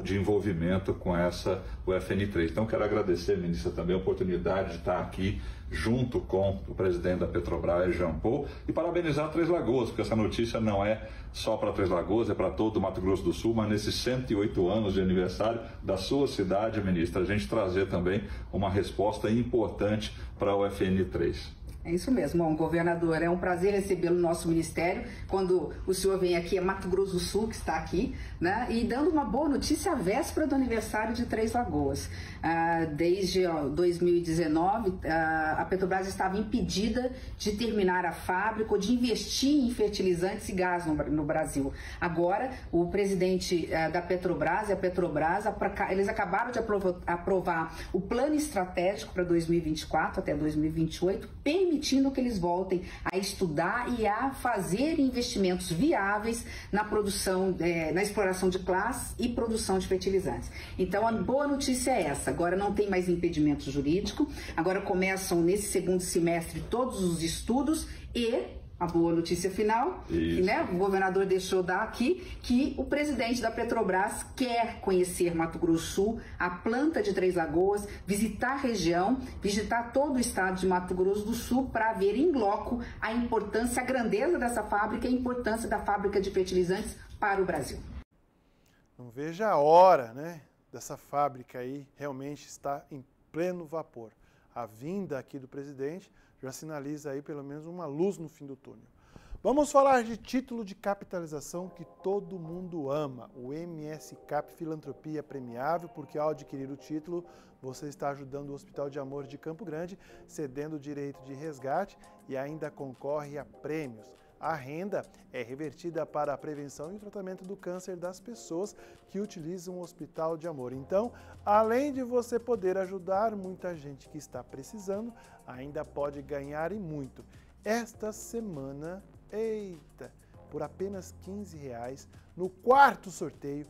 de envolvimento com essa U F N três. Então, quero agradecer, ministra, também a oportunidade de estar aqui junto com o presidente da Petrobras, Jean Paul, e parabenizar Três Lagoas, porque essa notícia não é só para Três Lagoas, é para todo o Mato Grosso do Sul, mas nesses cento e oito anos de aniversário da sua cidade, ministra, a gente trazer também uma resposta importante para a U F N três. É isso mesmo. Bom, governador, é um prazer recebê-lo no nosso ministério. Quando o senhor vem aqui, é Mato Grosso do Sul que está aqui, né? E dando uma boa notícia à véspera do aniversário de Três Lagoas. Ah, desde ó, dois mil e dezenove, ah, a Petrobras estava impedida de terminar a fábrica ou de investir em fertilizantes e gás no, no Brasil. Agora, o presidente ah, da Petrobras e a Petrobras, a, eles acabaram de aprovar, aprovar o plano estratégico para dois mil e vinte e quatro até dois mil e vinte e oito, permitindo permitindo que eles voltem a estudar e a fazer investimentos viáveis na produção, é, na exploração de clás e produção de fertilizantes. Então, a boa notícia é essa. Agora não tem mais impedimento jurídico, agora começam nesse segundo semestre todos os estudos e... a boa notícia final, que, né, o governador deixou dar aqui, que o presidente da Petrobras quer conhecer Mato Grosso do Sul, a planta de Três Lagoas, visitar a região, visitar todo o estado de Mato Grosso do Sul para ver em loco a importância, a grandeza dessa fábrica e a importância da fábrica de fertilizantes para o Brasil. Não veja a hora, né, dessa fábrica aí realmente está em pleno vapor. A vinda aqui do presidente já sinaliza aí pelo menos uma luz no fim do túnel. Vamos falar de título de capitalização que todo mundo ama, o M S CAP Filantropia Premiável, porque ao adquirir o título, você está ajudando o Hospital de Amor de Campo Grande, cedendo o direito de resgate e ainda concorre a prêmios. A renda é revertida para a prevenção e o tratamento do câncer das pessoas que utilizam o Hospital de Amor. Então, além de você poder ajudar muita gente que está precisando, ainda pode ganhar e muito. Esta semana, eita, por apenas quinze reais, no quarto sorteio,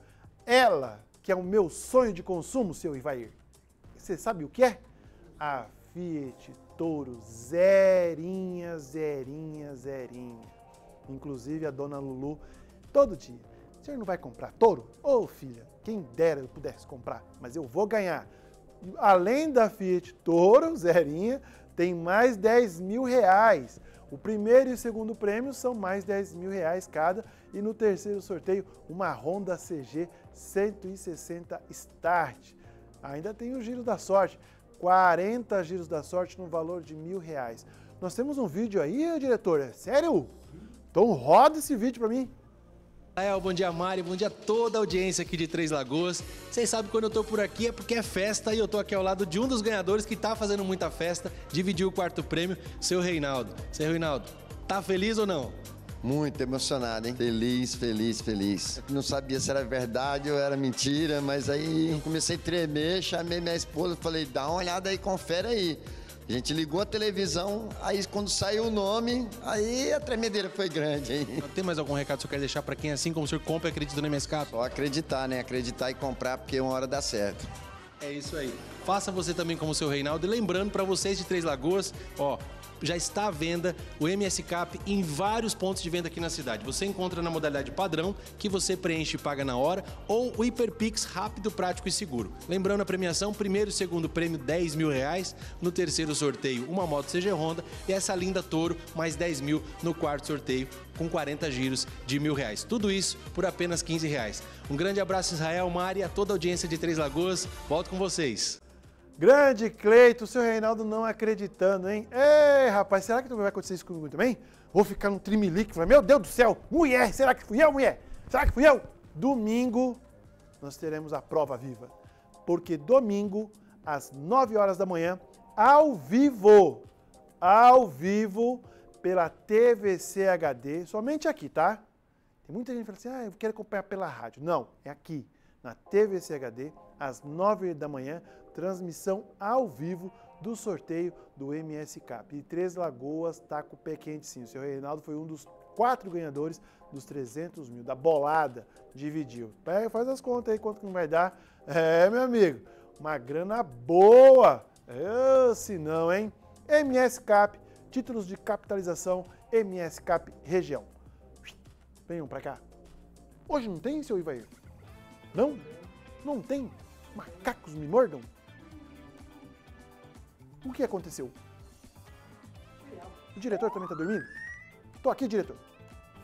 ela, que é o meu sonho de consumo, seu Ivair, você sabe o que é? A Fiat Touro, zerinha, zerinha, zerinha. Inclusive a dona Lulu, todo dia. O senhor não vai comprar touro? Ô oh, filha, quem dera eu pudesse comprar, mas eu vou ganhar. Além da Fiat Touro, zerinha, tem mais dez mil reais. O primeiro e o segundo prêmio são mais dez mil reais cada. E no terceiro sorteio, uma Honda C G cento e sessenta Start. Ainda tem o giro da sorte. quarenta giros da sorte no valor de mil reais. Nós temos um vídeo aí, diretora? Sério? Então roda esse vídeo pra mim. Bom dia, Mari. Bom dia a toda a audiência aqui de Três Lagoas. Vocês sabem que quando eu tô por aqui é porque é festa e eu tô aqui ao lado de um dos ganhadores que tá fazendo muita festa, dividiu o quarto prêmio, seu Reinaldo. Seu Reinaldo, tá feliz ou não? muito emocionado, hein? Feliz, feliz, feliz. Não sabia se era verdade ou era mentira, mas aí eu comecei a tremer, chamei minha esposa, falei, dá uma olhada aí, confere aí. A gente ligou a televisão, aí quando saiu o nome, aí a tremedeira foi grande, hein? Tem mais algum recado que você quer deixar para quem, assim como o senhor, compra e acredita no mercado? Só acreditar, né? Acreditar e comprar, porque uma hora dá certo. É isso aí. Faça você também como o seu Reinaldo. E lembrando para vocês de Três Lagoas, ó... já está à venda o M S Cap em vários pontos de venda aqui na cidade. Você encontra na modalidade padrão, que você preenche e paga na hora, ou o Hiperpix rápido, prático e seguro. Lembrando a premiação, primeiro e segundo prêmio, dez mil reais. No terceiro sorteio, uma moto C G Honda e essa linda Toro, mais dez mil no quarto sorteio, com quarenta giros de mil reais. Tudo isso por apenas quinze reais. Um grande abraço, Israel, Mari, a toda a audiência de Três Lagoas. Volto com vocês. Grande Cleito, o seu Reinaldo não acreditando, hein? Ei, rapaz, será que vai acontecer isso comigo também? Vou ficar num trimilique, meu Deus do céu, mulher, será que fui eu, mulher? Será que fui eu? Domingo nós teremos a prova viva, porque domingo, às nove horas da manhã, ao vivo, ao vivo, pela T V C H D, somente aqui, tá? Tem muita gente que fala assim, ah, eu quero acompanhar pela rádio. Não, é aqui, na T V C H D, às nove da manhã, transmissão ao vivo do sorteio do M S Cap. E Três Lagoas tá com o pé quente, sim. O senhor Reinaldo foi um dos quatro ganhadores dos trezentos mil, da bolada, dividiu. Pega, faz as contas aí, quanto que não vai dar. É, meu amigo, uma grana boa. É, se não, hein? M S Cap, títulos de capitalização, M S Cap região. Venham pra cá. Hoje não tem, seu Ivair? Não? Não tem? Macacos me mordam? O que aconteceu? O diretor também tá dormindo? Tô aqui, diretor.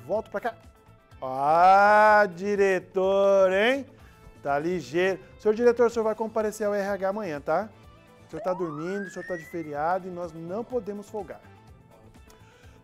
Volto pra cá. Ah, diretor, hein? Tá ligeiro. Senhor diretor, o senhor vai comparecer ao R H amanhã, tá? O senhor tá dormindo, o senhor tá de feriado e nós não podemos folgar.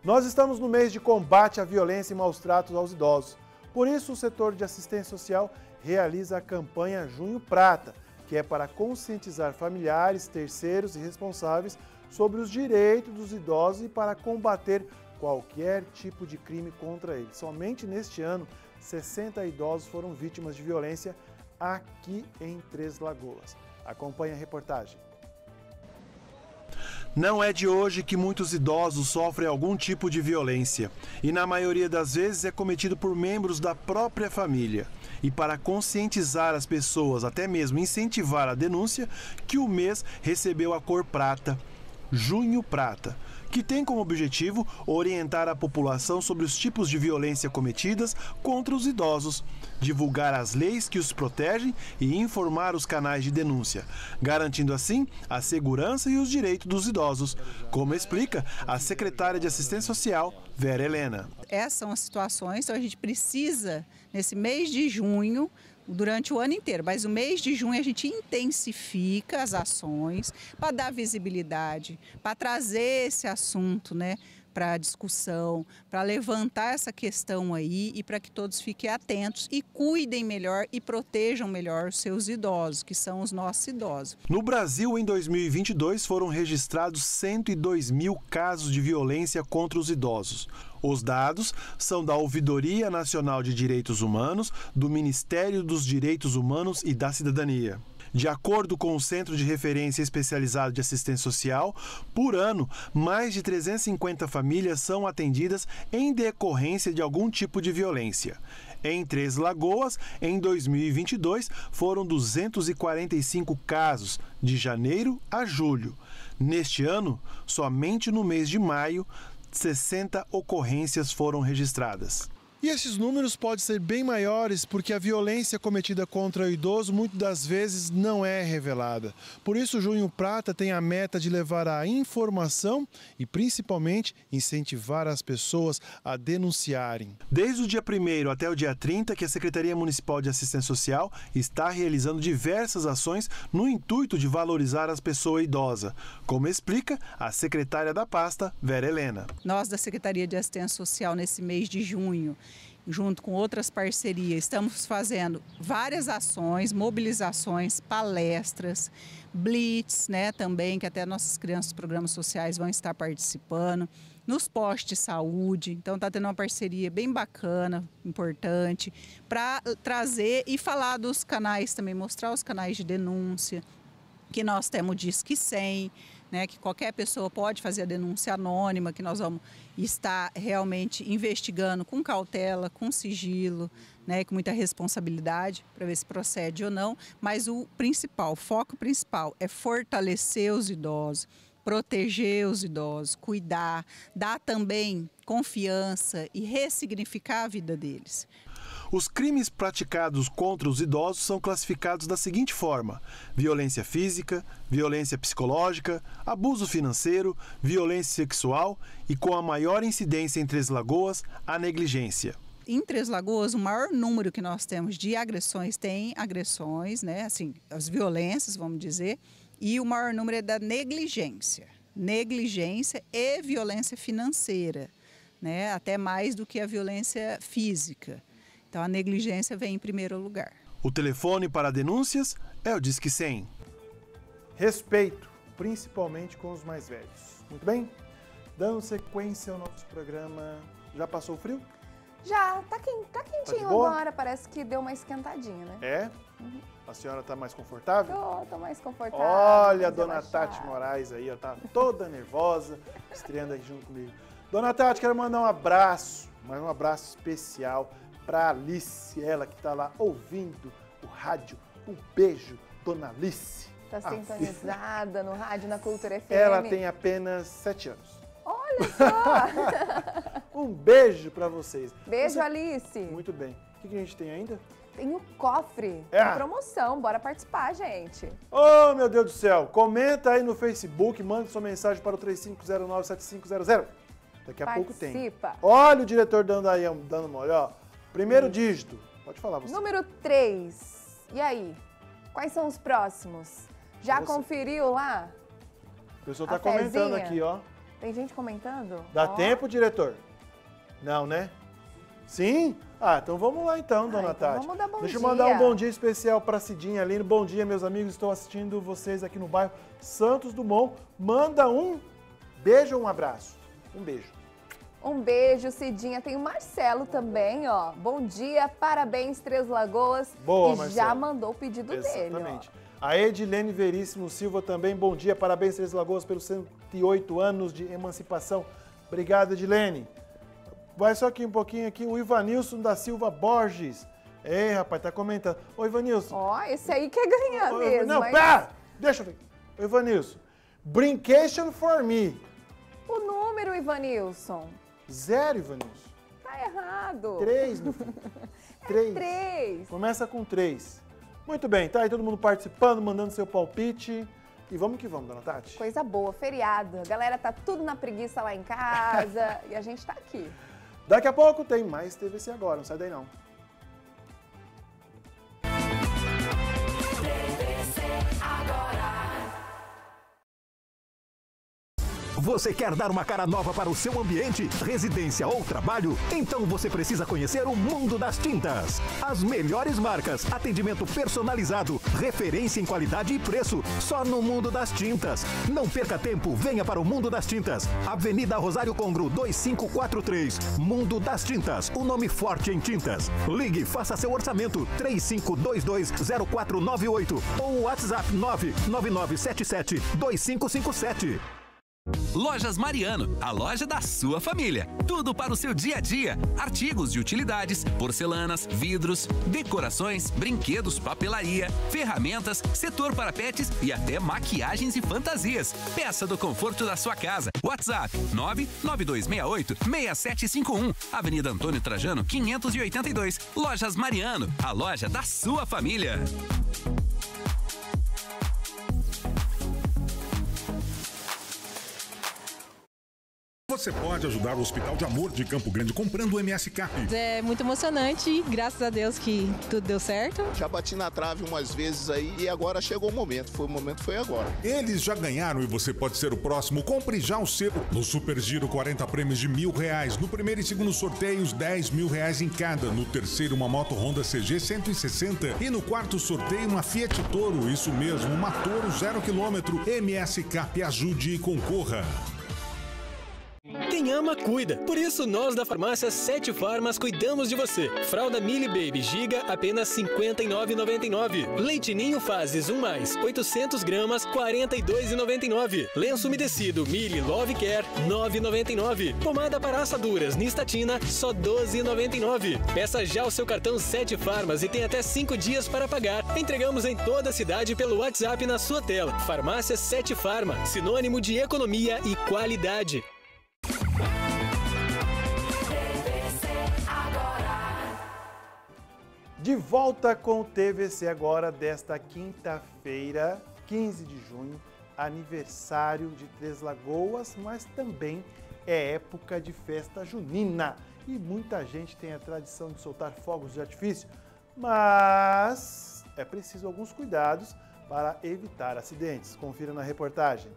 Nós estamos no mês de combate à violência e maus tratos aos idosos. Por isso, o setor de assistência social realiza a campanha Junho Prata, que é para conscientizar familiares, terceiros e responsáveis sobre os direitos dos idosos e para combater qualquer tipo de crime contra eles. Somente neste ano, sessenta idosos foram vítimas de violência aqui em Três Lagoas. Acompanhe a reportagem. Não é de hoje que muitos idosos sofrem algum tipo de violência e na maioria das vezes é cometido por membros da própria família. E para conscientizar as pessoas, até mesmo incentivar a denúncia, que o mês recebeu a cor prata, Junho Prata, que tem como objetivo orientar a população sobre os tipos de violência cometidas contra os idosos, divulgar as leis que os protegem e informar os canais de denúncia, garantindo assim a segurança e os direitos dos idosos, como explica a secretária de Assistência Social, Vera Helena. Essas são as situações, então a gente precisa, nesse mês de junho, durante o ano inteiro, mas o mês de junho a gente intensifica as ações para dar visibilidade, para trazer esse assunto, né, para discussão, para levantar essa questão aí e para que todos fiquem atentos e cuidem melhor e protejam melhor os seus idosos, que são os nossos idosos. No Brasil, em dois mil e vinte e dois, foram registrados cento e dois mil casos de violência contra os idosos. Os dados são da Ouvidoria Nacional de Direitos Humanos, do Ministério dos Direitos Humanos e da Cidadania. De acordo com o Centro de Referência Especializado de Assistência Social, por ano, mais de trezentas e cinquenta famílias são atendidas em decorrência de algum tipo de violência. Em Três Lagoas, em dois mil e vinte e dois, foram duzentos e quarenta e cinco casos, de janeiro a julho. Neste ano, somente no mês de maio, sessenta ocorrências foram registradas. E esses números podem ser bem maiores porque a violência cometida contra o idoso muitas das vezes não é revelada. Por isso, o Junho Prata tem a meta de levar a informação e principalmente incentivar as pessoas a denunciarem. Desde o dia primeiro até o dia trinta, que a Secretaria Municipal de Assistência Social está realizando diversas ações no intuito de valorizar as pessoas idosas, como explica a secretária da pasta, Vera Helena. Nós da Secretaria de Assistência Social, nesse mês de junho, junto com outras parcerias, estamos fazendo várias ações, mobilizações, palestras, blitz, né, também, que até nossas crianças dos programas sociais vão estar participando. nos postos de saúde. Então está tendo uma parceria bem bacana, importante, para trazer e falar dos canais também, mostrar os canais de denúncia, que nós temos o Disque cem, né, que qualquer pessoa pode fazer a denúncia anônima, que nós vamos estar realmente investigando com cautela, com sigilo, né, com muita responsabilidade para ver se procede ou não. Mas o principal, o foco principal é fortalecer os idosos, proteger os idosos, cuidar, dar também confiança e ressignificar a vida deles. Os crimes praticados contra os idosos são classificados da seguinte forma: violência física, violência psicológica, abuso financeiro, violência sexual e, com a maior incidência em Três Lagoas, a negligência. Em Três Lagoas, o maior número que nós temos de agressões tem agressões, né? Assim, as violências, vamos dizer, e o maior número é da negligência. Negligência e violência financeira, né? Até mais do que a violência física. Então, a negligência vem em primeiro lugar. O telefone para denúncias é o Disque cem. Respeito, principalmente com os mais velhos. Muito bem? Dando sequência ao nosso programa. Já passou o frio? Já, tá, quente, tá quentinho tá agora, parece que deu uma esquentadinha, né? É? Uhum. A senhora tá mais confortável? Tô, tô mais confortável. Olha a dona Tati Moraes aí, ó, tá toda nervosa, estreando aí junto comigo. Dona Tati, quero mandar um abraço, mas um abraço especial para Alice, ela que está lá ouvindo o rádio. Um beijo, dona Alice. Está sintonizada no rádio, na Cultura F M. Ela tem apenas sete anos. Olha só! Um beijo para vocês. Beijo, Você... Alice. Muito bem. O que a gente tem ainda? Tem o cofre. É. Tem promoção. Bora participar, gente. Oh, meu Deus do céu. Comenta aí no Facebook, manda sua mensagem para o três cinco zero nove, sete cinco zero zero. Daqui a Participa. pouco tem. Participa. Olha o diretor dando aí, dando uma olhada, ó. Primeiro dígito, pode falar você. Número três. E aí? Quais são os próximos? Já você. conferiu lá? O pessoal tá fezinha. comentando aqui, ó. Tem gente comentando? Dá ó. tempo, diretor? Não, né? Sim? Ah, então vamos lá então, dona ah, então Tati. Vamos dar bom Deixa dia. eu mandar um bom dia especial pra Cidinha Lino. Bom dia, meus amigos. Estou assistindo vocês aqui no bairro Santos Dumont. Manda um beijo ou um abraço. Um beijo. Um beijo, Cidinha. Tem o Marcelo também, ó. Bom dia, parabéns, Três Lagoas. Boa, e Marcelo. Já mandou o pedido Exatamente. dele, Exatamente. A Edilene Veríssimo Silva também. Bom dia, parabéns, Três Lagoas, pelos cento e oito anos de emancipação. Obrigado, Edilene. Vai só aqui um pouquinho aqui. O Ivanilson da Silva Borges. Ei, rapaz, tá comentando. Ô, Ivanilson. Ó, esse aí quer ganhar Ô, mesmo. Não, mas... pá! Deixa eu ver. Ô, Ivanilson. Brincation for me. O número, Ivanilson. Zero, Ivanilson. Tá errado. Três, meu filho. Três. É três. Começa com três. Muito bem, tá aí todo mundo participando, mandando seu palpite. E vamos que vamos, dona Tati. Coisa boa, feriado. A galera tá tudo na preguiça lá em casa e a gente tá aqui. Daqui a pouco tem mais T V C agora, não sai daí não. Você quer dar uma cara nova para o seu ambiente, residência ou trabalho? Então você precisa conhecer o Mundo das Tintas. As melhores marcas, atendimento personalizado, referência em qualidade e preço, só no Mundo das Tintas. Não perca tempo, venha para o Mundo das Tintas. Avenida Rosário Congro, dois cinco quatro três. Mundo das Tintas, o nome forte em tintas. Ligue, faça seu orçamento, três cinco dois dois, zero quatro nove oito ou WhatsApp nove nove nove sete sete, dois cinco cinco sete. Lojas Mariano, a loja da sua família. Tudo para o seu dia a dia. Artigos de utilidades, porcelanas, vidros, decorações, brinquedos, papelaria, ferramentas, setor para pets e até maquiagens e fantasias. Peça do conforto da sua casa. WhatsApp nove nove dois seis oito, seis sete cinco um. Avenida Antônio Trajano, quinhentos e oitenta e dois. Lojas Mariano, a loja da sua família. Você pode ajudar o Hospital de Amor de Campo Grande comprando o M S Cap. É muito emocionante e graças a Deus que tudo deu certo. Já bati na trave umas vezes aí e agora chegou o momento. Foi o momento, foi agora. Eles já ganharam e você pode ser o próximo. Compre já o seu. No Super Giro, quarenta prêmios de mil reais. No primeiro e segundo sorteios, dez mil reais em cada. No terceiro, uma moto Honda C G cento e sessenta. E no quarto sorteio, uma Fiat Toro. Isso mesmo, uma Toro zero quilômetro. M S Cap, ajude e concorra. Quem ama, cuida. Por isso, nós da farmácia Sete Farmas cuidamos de você. Fralda Mili Baby Giga, apenas cinquenta e nove reais e noventa e nove centavos. Leite Ninho Fases um mais, oitocentas gramas, quarenta e dois reais e noventa e nove centavos. Lenço umedecido Mili Love Care, nove reais e noventa e nove centavos. Pomada para assaduras Nistatina, só doze reais e noventa e nove centavos. Peça já o seu cartão Sete Farmas e tem até cinco dias para pagar. Entregamos em toda a cidade pelo WhatsApp na sua tela. Farmácia Sete Farma, sinônimo de economia e qualidade. De volta com o T V C agora desta quinta-feira, quinze de junho, aniversário de Três Lagoas, mas também é época de festa junina. E muita gente tem a tradição de soltar fogos de artifício, mas é preciso alguns cuidados para evitar acidentes. Confira na reportagem.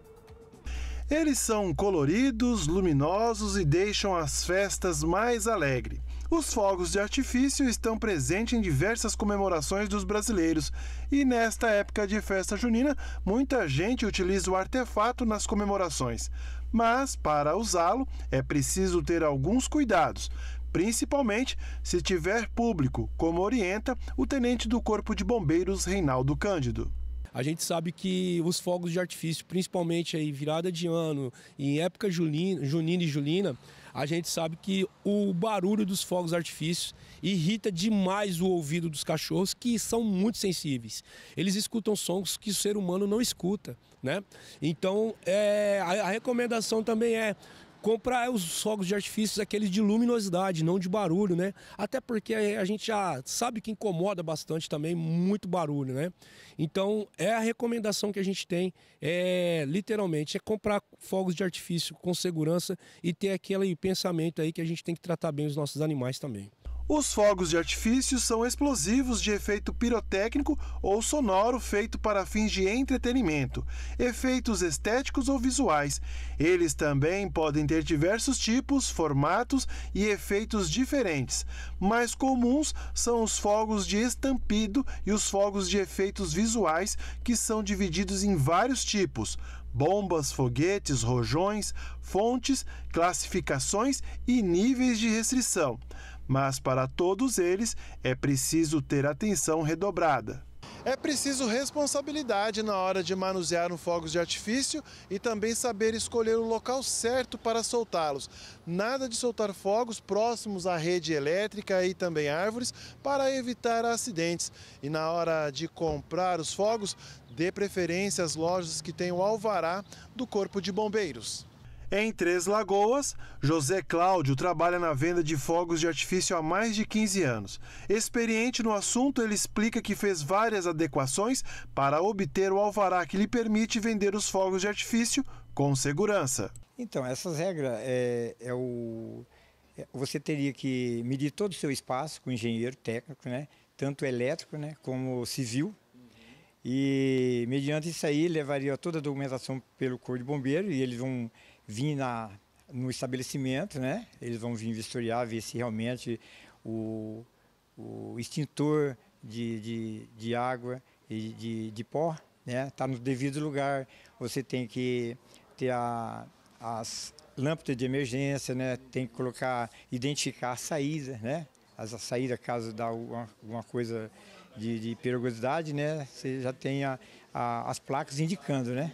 Eles são coloridos, luminosos e deixam as festas mais alegres. Os fogos de artifício estão presentes em diversas comemorações dos brasileiros e nesta época de festa junina, muita gente utiliza o artefato nas comemorações. Mas para usá-lo é preciso ter alguns cuidados, principalmente se tiver público, como orienta o tenente do Corpo de Bombeiros Reinaldo Cândido. A gente sabe que os fogos de artifício, principalmente aí virada de ano, em época junina, junina e julina, a gente sabe que o barulho dos fogos de artifício irrita demais o ouvido dos cachorros, que são muito sensíveis. Eles escutam sons que o ser humano não escuta, né? Então, é, a, a recomendação também é comprar os fogos de artifício, aqueles de luminosidade, não de barulho, né? Até porque a gente já sabe que incomoda bastante também, muito barulho, né? Então, é a recomendação que a gente tem, é, literalmente, é comprar fogos de artifício com segurança e ter aquele pensamento aí que a gente tem que tratar bem os nossos animais também. Os fogos de artifício são explosivos de efeito pirotécnico ou sonoro feito para fins de entretenimento, efeitos estéticos ou visuais. Eles também podem ter diversos tipos, formatos e efeitos diferentes. Mais comuns são os fogos de estampido e os fogos de efeitos visuais, que são divididos em vários tipos: bombas, foguetes, rojões, fontes, classificações e níveis de restrição. Mas para todos eles é preciso ter atenção redobrada. É preciso responsabilidade na hora de manusear um fogo de artifício e também saber escolher o local certo para soltá-los. Nada de soltar fogos próximos à rede elétrica e também árvores para evitar acidentes. E na hora de comprar os fogos, dê preferência às lojas que têm o alvará do Corpo de Bombeiros. Em Três Lagoas, José Cláudio trabalha na venda de fogos de artifício há mais de quinze anos. Experiente no assunto, ele explica que fez várias adequações para obter o alvará que lhe permite vender os fogos de artifício com segurança. Então, essas regras, é, é o, é, você teria que medir todo o seu espaço com engenheiro técnico, né, tanto elétrico, né, como civil. E mediante isso aí, levaria toda a documentação pelo Corpo de Bombeiro e eles vão vir na, no estabelecimento, né? Eles vão vir vistoriar, ver se realmente o, o extintor de, de, de água e de, de pó, né, tá no devido lugar. Você tem que ter a, as lâmpadas de emergência, né? Tem que colocar, identificar a saída, né? As, a saída caso dá alguma, alguma coisa de, de perigosidade, né? Você já tem a, a, as placas indicando, né?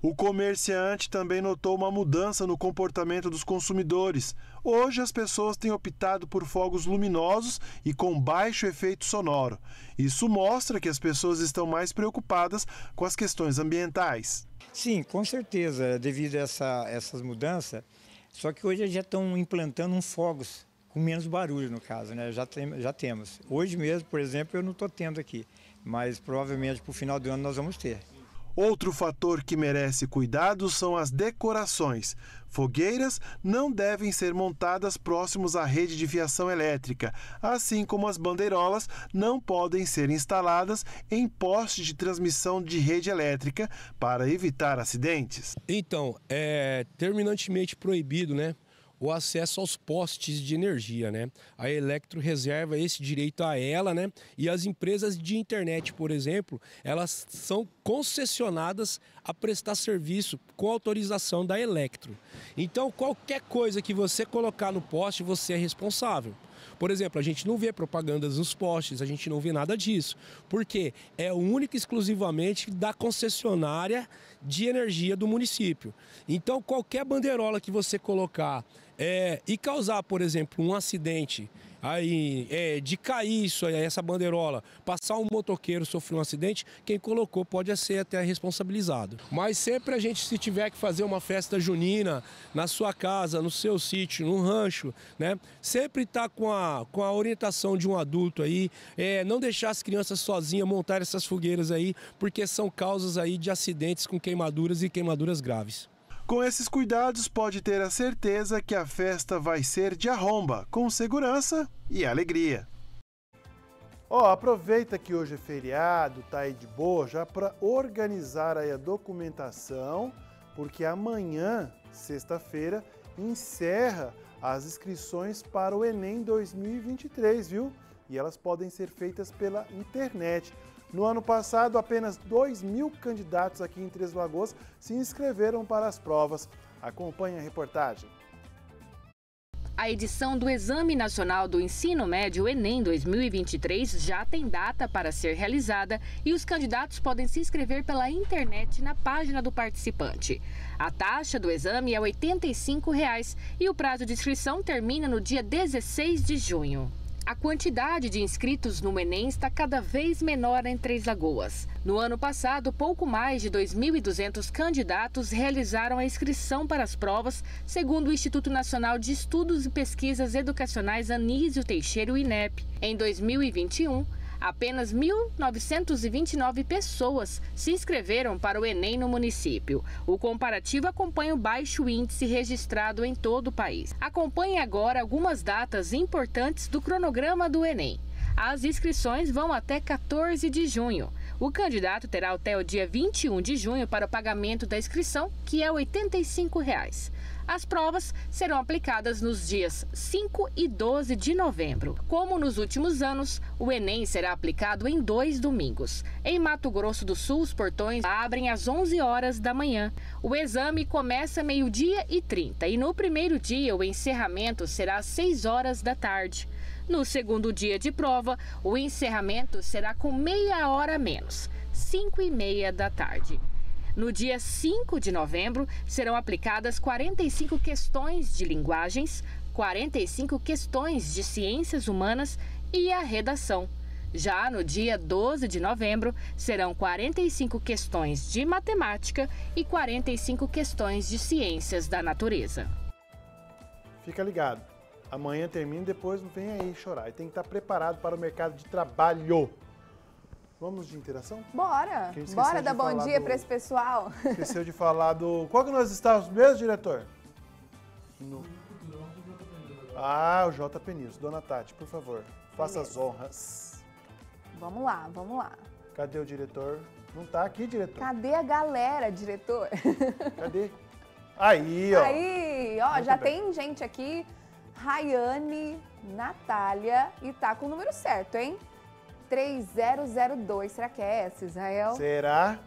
O comerciante também notou uma mudança no comportamento dos consumidores. Hoje as pessoas têm optado por fogos luminosos e com baixo efeito sonoro. Isso mostra que as pessoas estão mais preocupadas com as questões ambientais. Sim, com certeza, devido a essa, essas mudanças, só que hoje já estão implantando uns fogos com menos barulho, no caso, né? Já, tem, já temos. Hoje mesmo, por exemplo, eu não estou tendo aqui, mas provavelmente para o final do ano nós vamos ter. Outro fator que merece cuidado são as decorações. Fogueiras não devem ser montadas próximos à rede de fiação elétrica, assim como as bandeirolas não podem ser instaladas em postes de transmissão de rede elétrica para evitar acidentes. Então, é terminantemente proibido, né, o acesso aos postes de energia, né? A Electro reserva esse direito a ela, né? E as empresas de internet, por exemplo, elas são concessionadas a prestar serviço com autorização da Electro. Então, qualquer coisa que você colocar no poste, você é responsável. Por exemplo, a gente não vê propagandas nos postes, a gente não vê nada disso, porque é única e exclusivamente da concessionária de energia do município. Então, qualquer bandeirola que você colocar é, e causar, por exemplo, um acidente, aí, é, de cair isso, essa bandeirola, passar um motoqueiro, sofrer um acidente, quem colocou pode ser até responsabilizado. Mas sempre a gente, se tiver que fazer uma festa junina na sua casa, no seu sítio, no rancho, né, sempre tá com a, com a orientação de um adulto aí, é, não deixar as crianças sozinhas montar essas fogueiras aí, porque são causas aí de acidentes com queimaduras e queimaduras graves. Com esses cuidados, pode ter a certeza que a festa vai ser de arromba, com segurança e alegria. Ó, aproveita que hoje é feriado, tá aí de boa, já para organizar aí a documentação, porque amanhã, sexta-feira, encerra as inscrições para o Enem dois mil e vinte e três, viu? E elas podem ser feitas pela internet. No ano passado, apenas dois mil candidatos aqui em Três Lagoas se inscreveram para as provas. Acompanhe a reportagem. A edição do Exame Nacional do Ensino Médio Enem dois mil e vinte e três já tem data para ser realizada e os candidatos podem se inscrever pela internet na página do participante. A taxa do exame é oitenta e cinco reais e o prazo de inscrição termina no dia dezesseis de junho. A quantidade de inscritos no Enem está cada vez menor em Três Lagoas. No ano passado, pouco mais de dois mil e duzentos candidatos realizaram a inscrição para as provas, segundo o Instituto Nacional de Estudos e Pesquisas Educacionais Anísio Teixeira, o INEP. Em dois mil e vinte e um, apenas mil novecentas e vinte e nove pessoas se inscreveram para o Enem no município. O comparativo acompanha o baixo índice registrado em todo o país. Acompanhe agora algumas datas importantes do cronograma do Enem. As inscrições vão até quatorze de junho. O candidato terá até o dia vinte e um de junho para o pagamento da inscrição, que é oitenta e cinco reais. As provas serão aplicadas nos dias cinco e doze de novembro. Como nos últimos anos, o Enem será aplicado em dois domingos. Em Mato Grosso do Sul, os portões abrem às onze horas da manhã. O exame começa meio-dia e trinta e no primeiro dia o encerramento será às seis horas da tarde. No segundo dia de prova, o encerramento será com meia hora a menos, cinco e meia da tarde. No dia cinco de novembro, serão aplicadas quarenta e cinco questões de linguagens, quarenta e cinco questões de ciências humanas e a redação. Já no dia doze de novembro, serão quarenta e cinco questões de matemática e quarenta e cinco questões de ciências da natureza. Fica ligado. Amanhã termina e depois não vem aí chorar. E tem que estar preparado para o mercado de trabalho. Vamos de interação? Bora! Bora dar bom dia do... para esse pessoal. Esqueceu de falar do... Qual que nós estávamos mesmo, diretor? No... Ah, o J P News. Dona Tati, por favor, faça as honras. Vamos lá, vamos lá. Cadê o diretor? Não tá aqui, diretor. Cadê a galera, diretor? Cadê? Aí, ó. Aí, ó, muito já bem. Tem gente aqui. Rayane, Natália e tá com o número certo, hein? três zero zero dois, será que é essa, Isael? Será?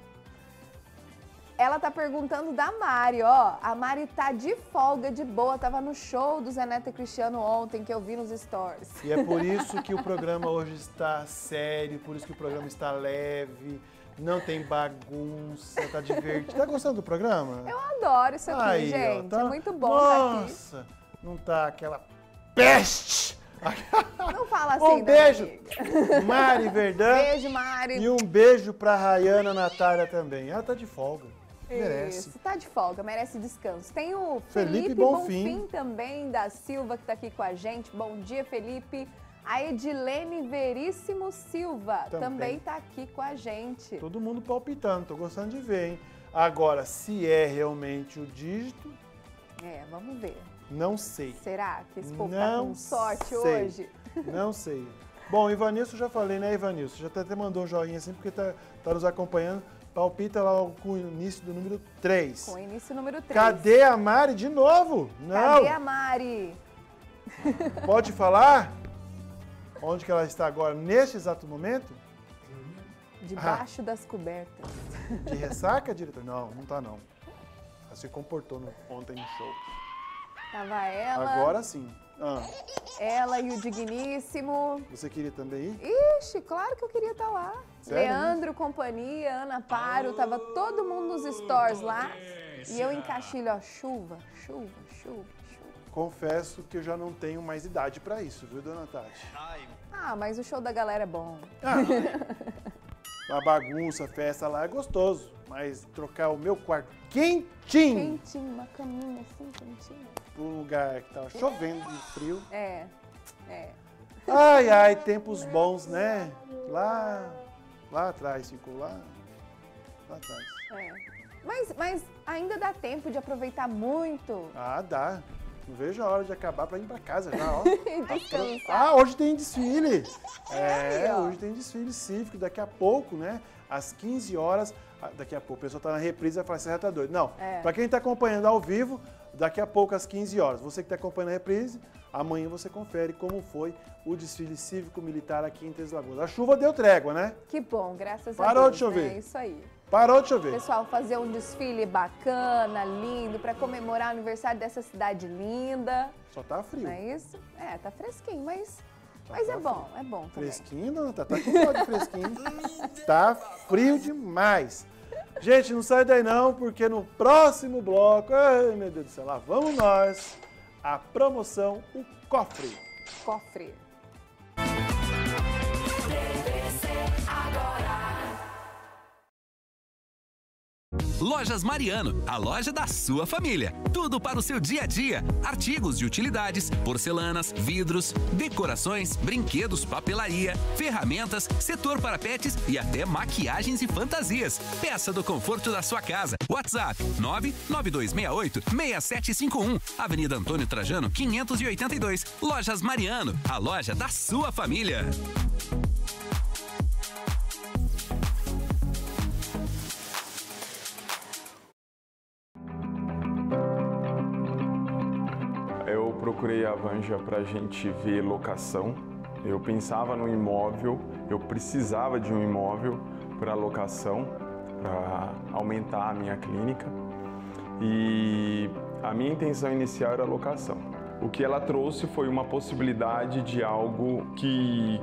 Ela tá perguntando da Mari, ó. A Mari tá de folga, de boa, tava no show do Zé Neto e Cristiano ontem, que eu vi nos stories. E é por isso que o programa hoje está sério, por isso que o programa está leve, não tem bagunça, tá divertido. Tá gostando do programa? Eu adoro isso aqui, aí, gente, ó, tá... é muito bom. Nossa, tá aqui. Não tá aquela peste! Não fala assim, um beijo, amiga. Mari Verdão. Beijo, Mari. E um beijo pra Rayana Natália também. Ela tá de folga. Isso, merece. Tá de folga, merece descanso. Tem o Felipe, Felipe Bonfim. Bonfim também, da Silva, que tá aqui com a gente. Bom dia, Felipe. A Edilene Veríssimo Silva também, também tá aqui com a gente. Todo mundo palpitando, tô gostando de ver, hein? Agora, se é realmente o dígito... É, vamos ver. Não sei. Será que esse povo tá com sorte hoje? Não sei. Bom, Ivanilson, já falei, né, Ivanilson? Já até mandou um joinha assim, porque tá, tá nos acompanhando. Palpita lá com o início do número três. Com o início do número três. Cadê a Mari de novo? Não. Cadê a Mari? Pode falar? Onde que ela está agora, neste exato momento? Debaixo ah. das cobertas. De ressaca, diretor? Não, não tá não. Ela se comportou no, ontem no show. Tava ela... Agora sim. Ah. Ela e o Digníssimo. Você queria também ir? Ixi, claro que eu queria estar lá. Sério? Leandro, companhia, Ana Paro, tava todo mundo nos stores lá. E eu em Caxilho, ó, chuva, chuva, chuva, chuva. Confesso que eu já não tenho mais idade pra isso, viu, dona Tati? Ah, mas o show da galera é bom. Ah, a bagunça, a festa lá é gostoso. Mas trocar o meu quarto quentinho. Quentinho, uma caminha assim, quentinha. Para um lugar que tava chovendo de frio. É, é. Ai, ai, tempos bons, né? Lá, lá atrás, ficou lá, lá atrás. É. Mas, mas ainda dá tempo de aproveitar muito. Ah, dá. Não vejo a hora de acabar para ir para casa já, ó. Ah, hoje tem desfile. É, hoje tem desfile cívico, daqui a pouco, né? Às quinze horas, daqui a pouco, o pessoal tá na reprise e vai falar, você já tá doido. Não, é. Para quem tá acompanhando ao vivo, daqui a pouco às quinze horas. Você que tá acompanhando a reprise, amanhã você confere como foi o desfile cívico-militar aqui em Três Lagoas. A chuva deu trégua, né? Que bom, graças Parou a Deus. Parou de chover. É isso aí. Parou de chover. Pessoal, fazer um desfile bacana, lindo, para comemorar o aniversário dessa cidade linda. Só tá frio. Não é isso? É, tá fresquinho, mas, tá mas tá é bom, frio. É bom também. Fresquinho não, tá, tá com de fresquinho. Tá frio demais. Gente, não sai daí não, porque no próximo bloco, ai meu Deus do céu, lá vamos nós, a promoção, o cofre. Cofre. Lojas Mariano, a loja da sua família. Tudo para o seu dia a dia. Artigos de utilidades, porcelanas, vidros, decorações, brinquedos, papelaria, ferramentas, setor para pets e até maquiagens e fantasias. Peça do conforto da sua casa. WhatsApp nove nove dois seis oito seis sete cinco um. Avenida Antônio Trajano, quinhentos e oitenta e dois. Lojas Mariano, a loja da sua família. Procurei a Vanja para a gente ver locação. Eu pensava no imóvel, eu precisava de um imóvel para locação, para aumentar a minha clínica. E a minha intenção inicial era a locação. O que ela trouxe foi uma possibilidade de algo que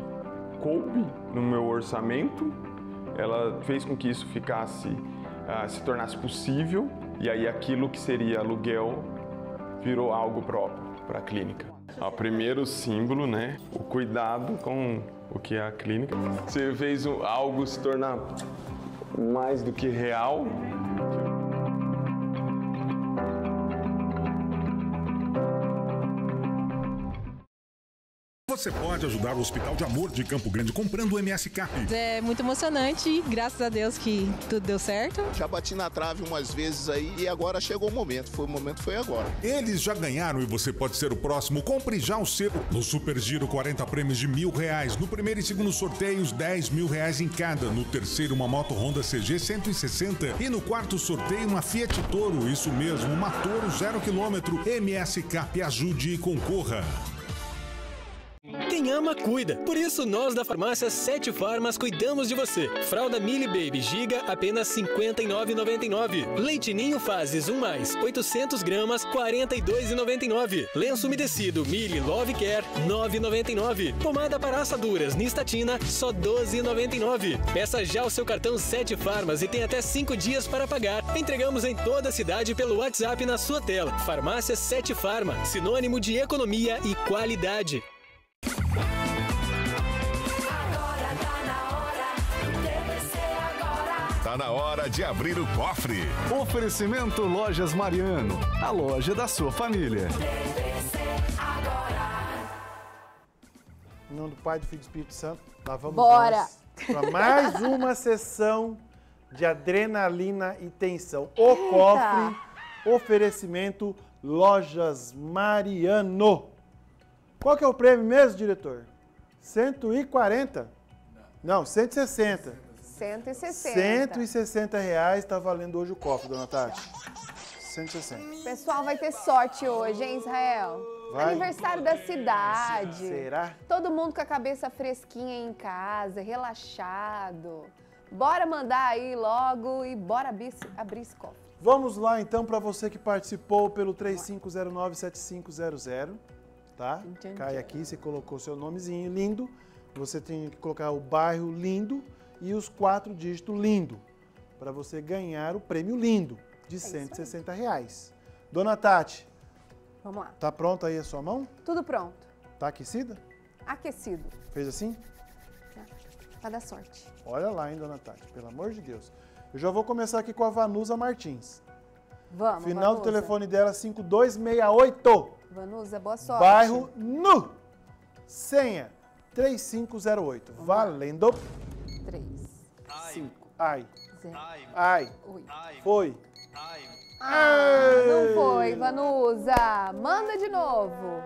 coube no meu orçamento. Ela fez com que isso ficasse, se tornasse possível, e aí aquilo que seria aluguel virou algo próprio para a clínica. O primeiro símbolo, né? O cuidado com o que é a clínica. Você fez algo se tornar mais do que real. Você pode ajudar o Hospital de Amor de Campo Grande comprando o M S Cap. É muito emocionante e graças a Deus que tudo deu certo. Já bati na trave umas vezes aí e agora chegou o momento. Foi o momento, foi agora. Eles já ganharam e você pode ser o próximo. Compre já o seu. No Super Giro, quarenta prêmios de mil reais. No primeiro e segundo sorteios, dez mil reais em cada. No terceiro, uma moto Honda C G cento e sessenta. E no quarto sorteio, uma Fiat Toro. Isso mesmo, uma Toro zero quilômetro. M S Cap, ajude e concorra. Quem ama, cuida. Por isso, nós da farmácia Sete Farmas cuidamos de você. Fralda Mili Baby Giga, apenas cinquenta e nove reais e noventa e nove centavos. Leite Ninho Fases um mais, oitocentas gramas, quarenta e dois reais e noventa e nove centavos. Lenço umedecido Mili Love Care, nove reais e noventa e nove centavos. Pomada para assaduras Nistatina, só doze reais e noventa e nove centavos. Peça já o seu cartão Sete Farmas e tem até cinco dias para pagar. Entregamos em toda a cidade pelo WhatsApp na sua tela. Farmácia Sete Farma, sinônimo de economia e qualidade. Na hora de abrir o cofre. Oferecimento Lojas Mariano, a loja da sua família. Em nome do Pai, do Filho e do Espírito Santo, lá vamos Bora. Para mais uma sessão de adrenalina e tensão. O Eita. Cofre, oferecimento Lojas Mariano. Qual que é o prêmio mesmo, diretor? cento e quarenta? Não, cento e sessenta. cento e sessenta. cento e sessenta reais tá valendo hoje o copo, dona Tati. cento e sessenta. O pessoal vai ter sorte hoje, hein, Israel? Vai. Aniversário da cidade. Será? Todo mundo com a cabeça fresquinha em casa, relaxado. Bora mandar aí logo e bora abrir, abrir esse cofre. Vamos lá, então, para você que participou pelo três cinco zero nove, sete cinco zero zero, tá? Entendi. Cai aqui, você colocou seu nomezinho lindo. Você tem que colocar o bairro lindo e os quatro dígitos lindo, para você ganhar o prêmio lindo de é cento e sessenta reais. Dona Tati, vamos lá. Tá pronta aí a sua mão? Tudo pronto. Tá aquecida? Aquecido. Fez assim? Vai dar sorte. Olha lá, hein, dona Tati, pelo amor de Deus. Eu já vou começar aqui com a Vanusa Martins. Vamos, final Vanusa. Do telefone dela, cinco dois seis oito. Vanusa, boa sorte. Bairro Nu. Senha, três cinco zero oito. Vamos valendo. três, cinco. Ai. zero. Ai. oito. Foi. Ai. Ah, não foi, Vanusa. Manda de novo.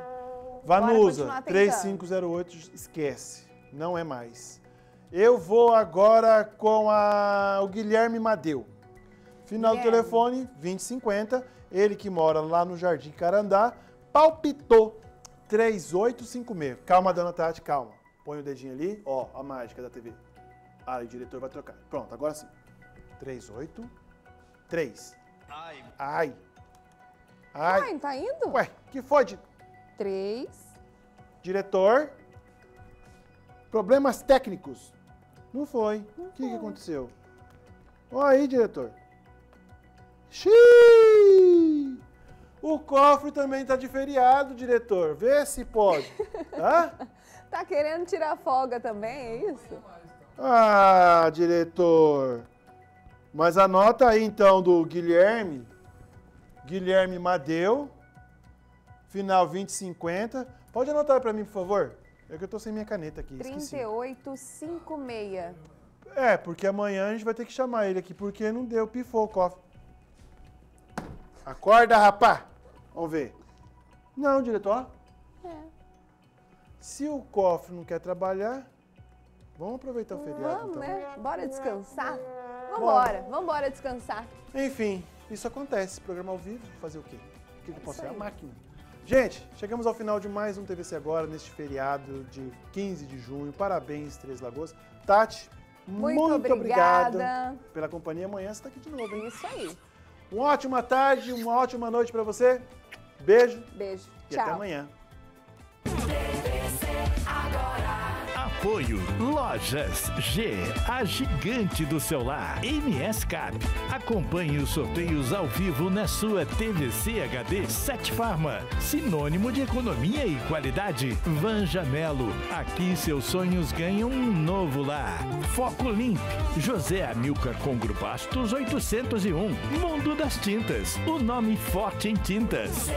Vanusa, três cinco zero oito, esquece. Não é mais. Eu vou agora com a... o Guilherme Madeu. Final Guilherme. Do telefone, vinte e cinquenta. Ele que mora lá no Jardim Carandá, palpitou três oito cinco seis. Calma, dona Tati, calma. Põe o dedinho ali, ó, a mágica da T V. Ah, o diretor vai trocar. Pronto, agora sim. três oito três. Ai. Ai. Ai. Ai, tá indo? Ué, que foi? De... três. Diretor. Problemas técnicos. Não foi. O que, que aconteceu? Olha aí, diretor. Xiii! O cofre também tá de feriado, diretor. Vê se pode. Hã? Tá querendo tirar folga também, é isso? Ah, diretor. Mas anota aí, então, do Guilherme. Guilherme Madeu. Final vinte e cinquenta. Pode anotar para mim, por favor? É que eu tô sem minha caneta aqui. trinta e oito cinquenta e seis. É, porque amanhã a gente vai ter que chamar ele aqui, porque não deu, pifou o cofre. Acorda, rapá! Vamos ver. Não, diretor. É. Se o cofre não quer trabalhar, vamos aproveitar o feriado. Vamos, então, né? Bora descansar? Vambora, vambora descansar. Enfim, isso acontece. Programa ao vivo, fazer o quê? O que, que eu posso fazer? A máquina. Gente, chegamos ao final de mais um T V C Agora, neste feriado de quinze de junho. Parabéns, Três Lagoas. Tati, muito, muito obrigada. obrigada pela companhia. Amanhã você está aqui de novo, hein? Isso aí. Uma ótima tarde, uma ótima noite para você. Beijo. Beijo. E tchau. Até amanhã. Apoio Lojas G, a gigante do celular. M S Cap. Acompanhe os sorteios ao vivo na sua T V C H D. Sete Farma, sinônimo de economia e qualidade. Vanja Melo, aqui seus sonhos ganham um novo lar. Foco Limp, José Amilcar Congro Bastos oitocentos e um. Mundo das Tintas, o nome forte em tintas.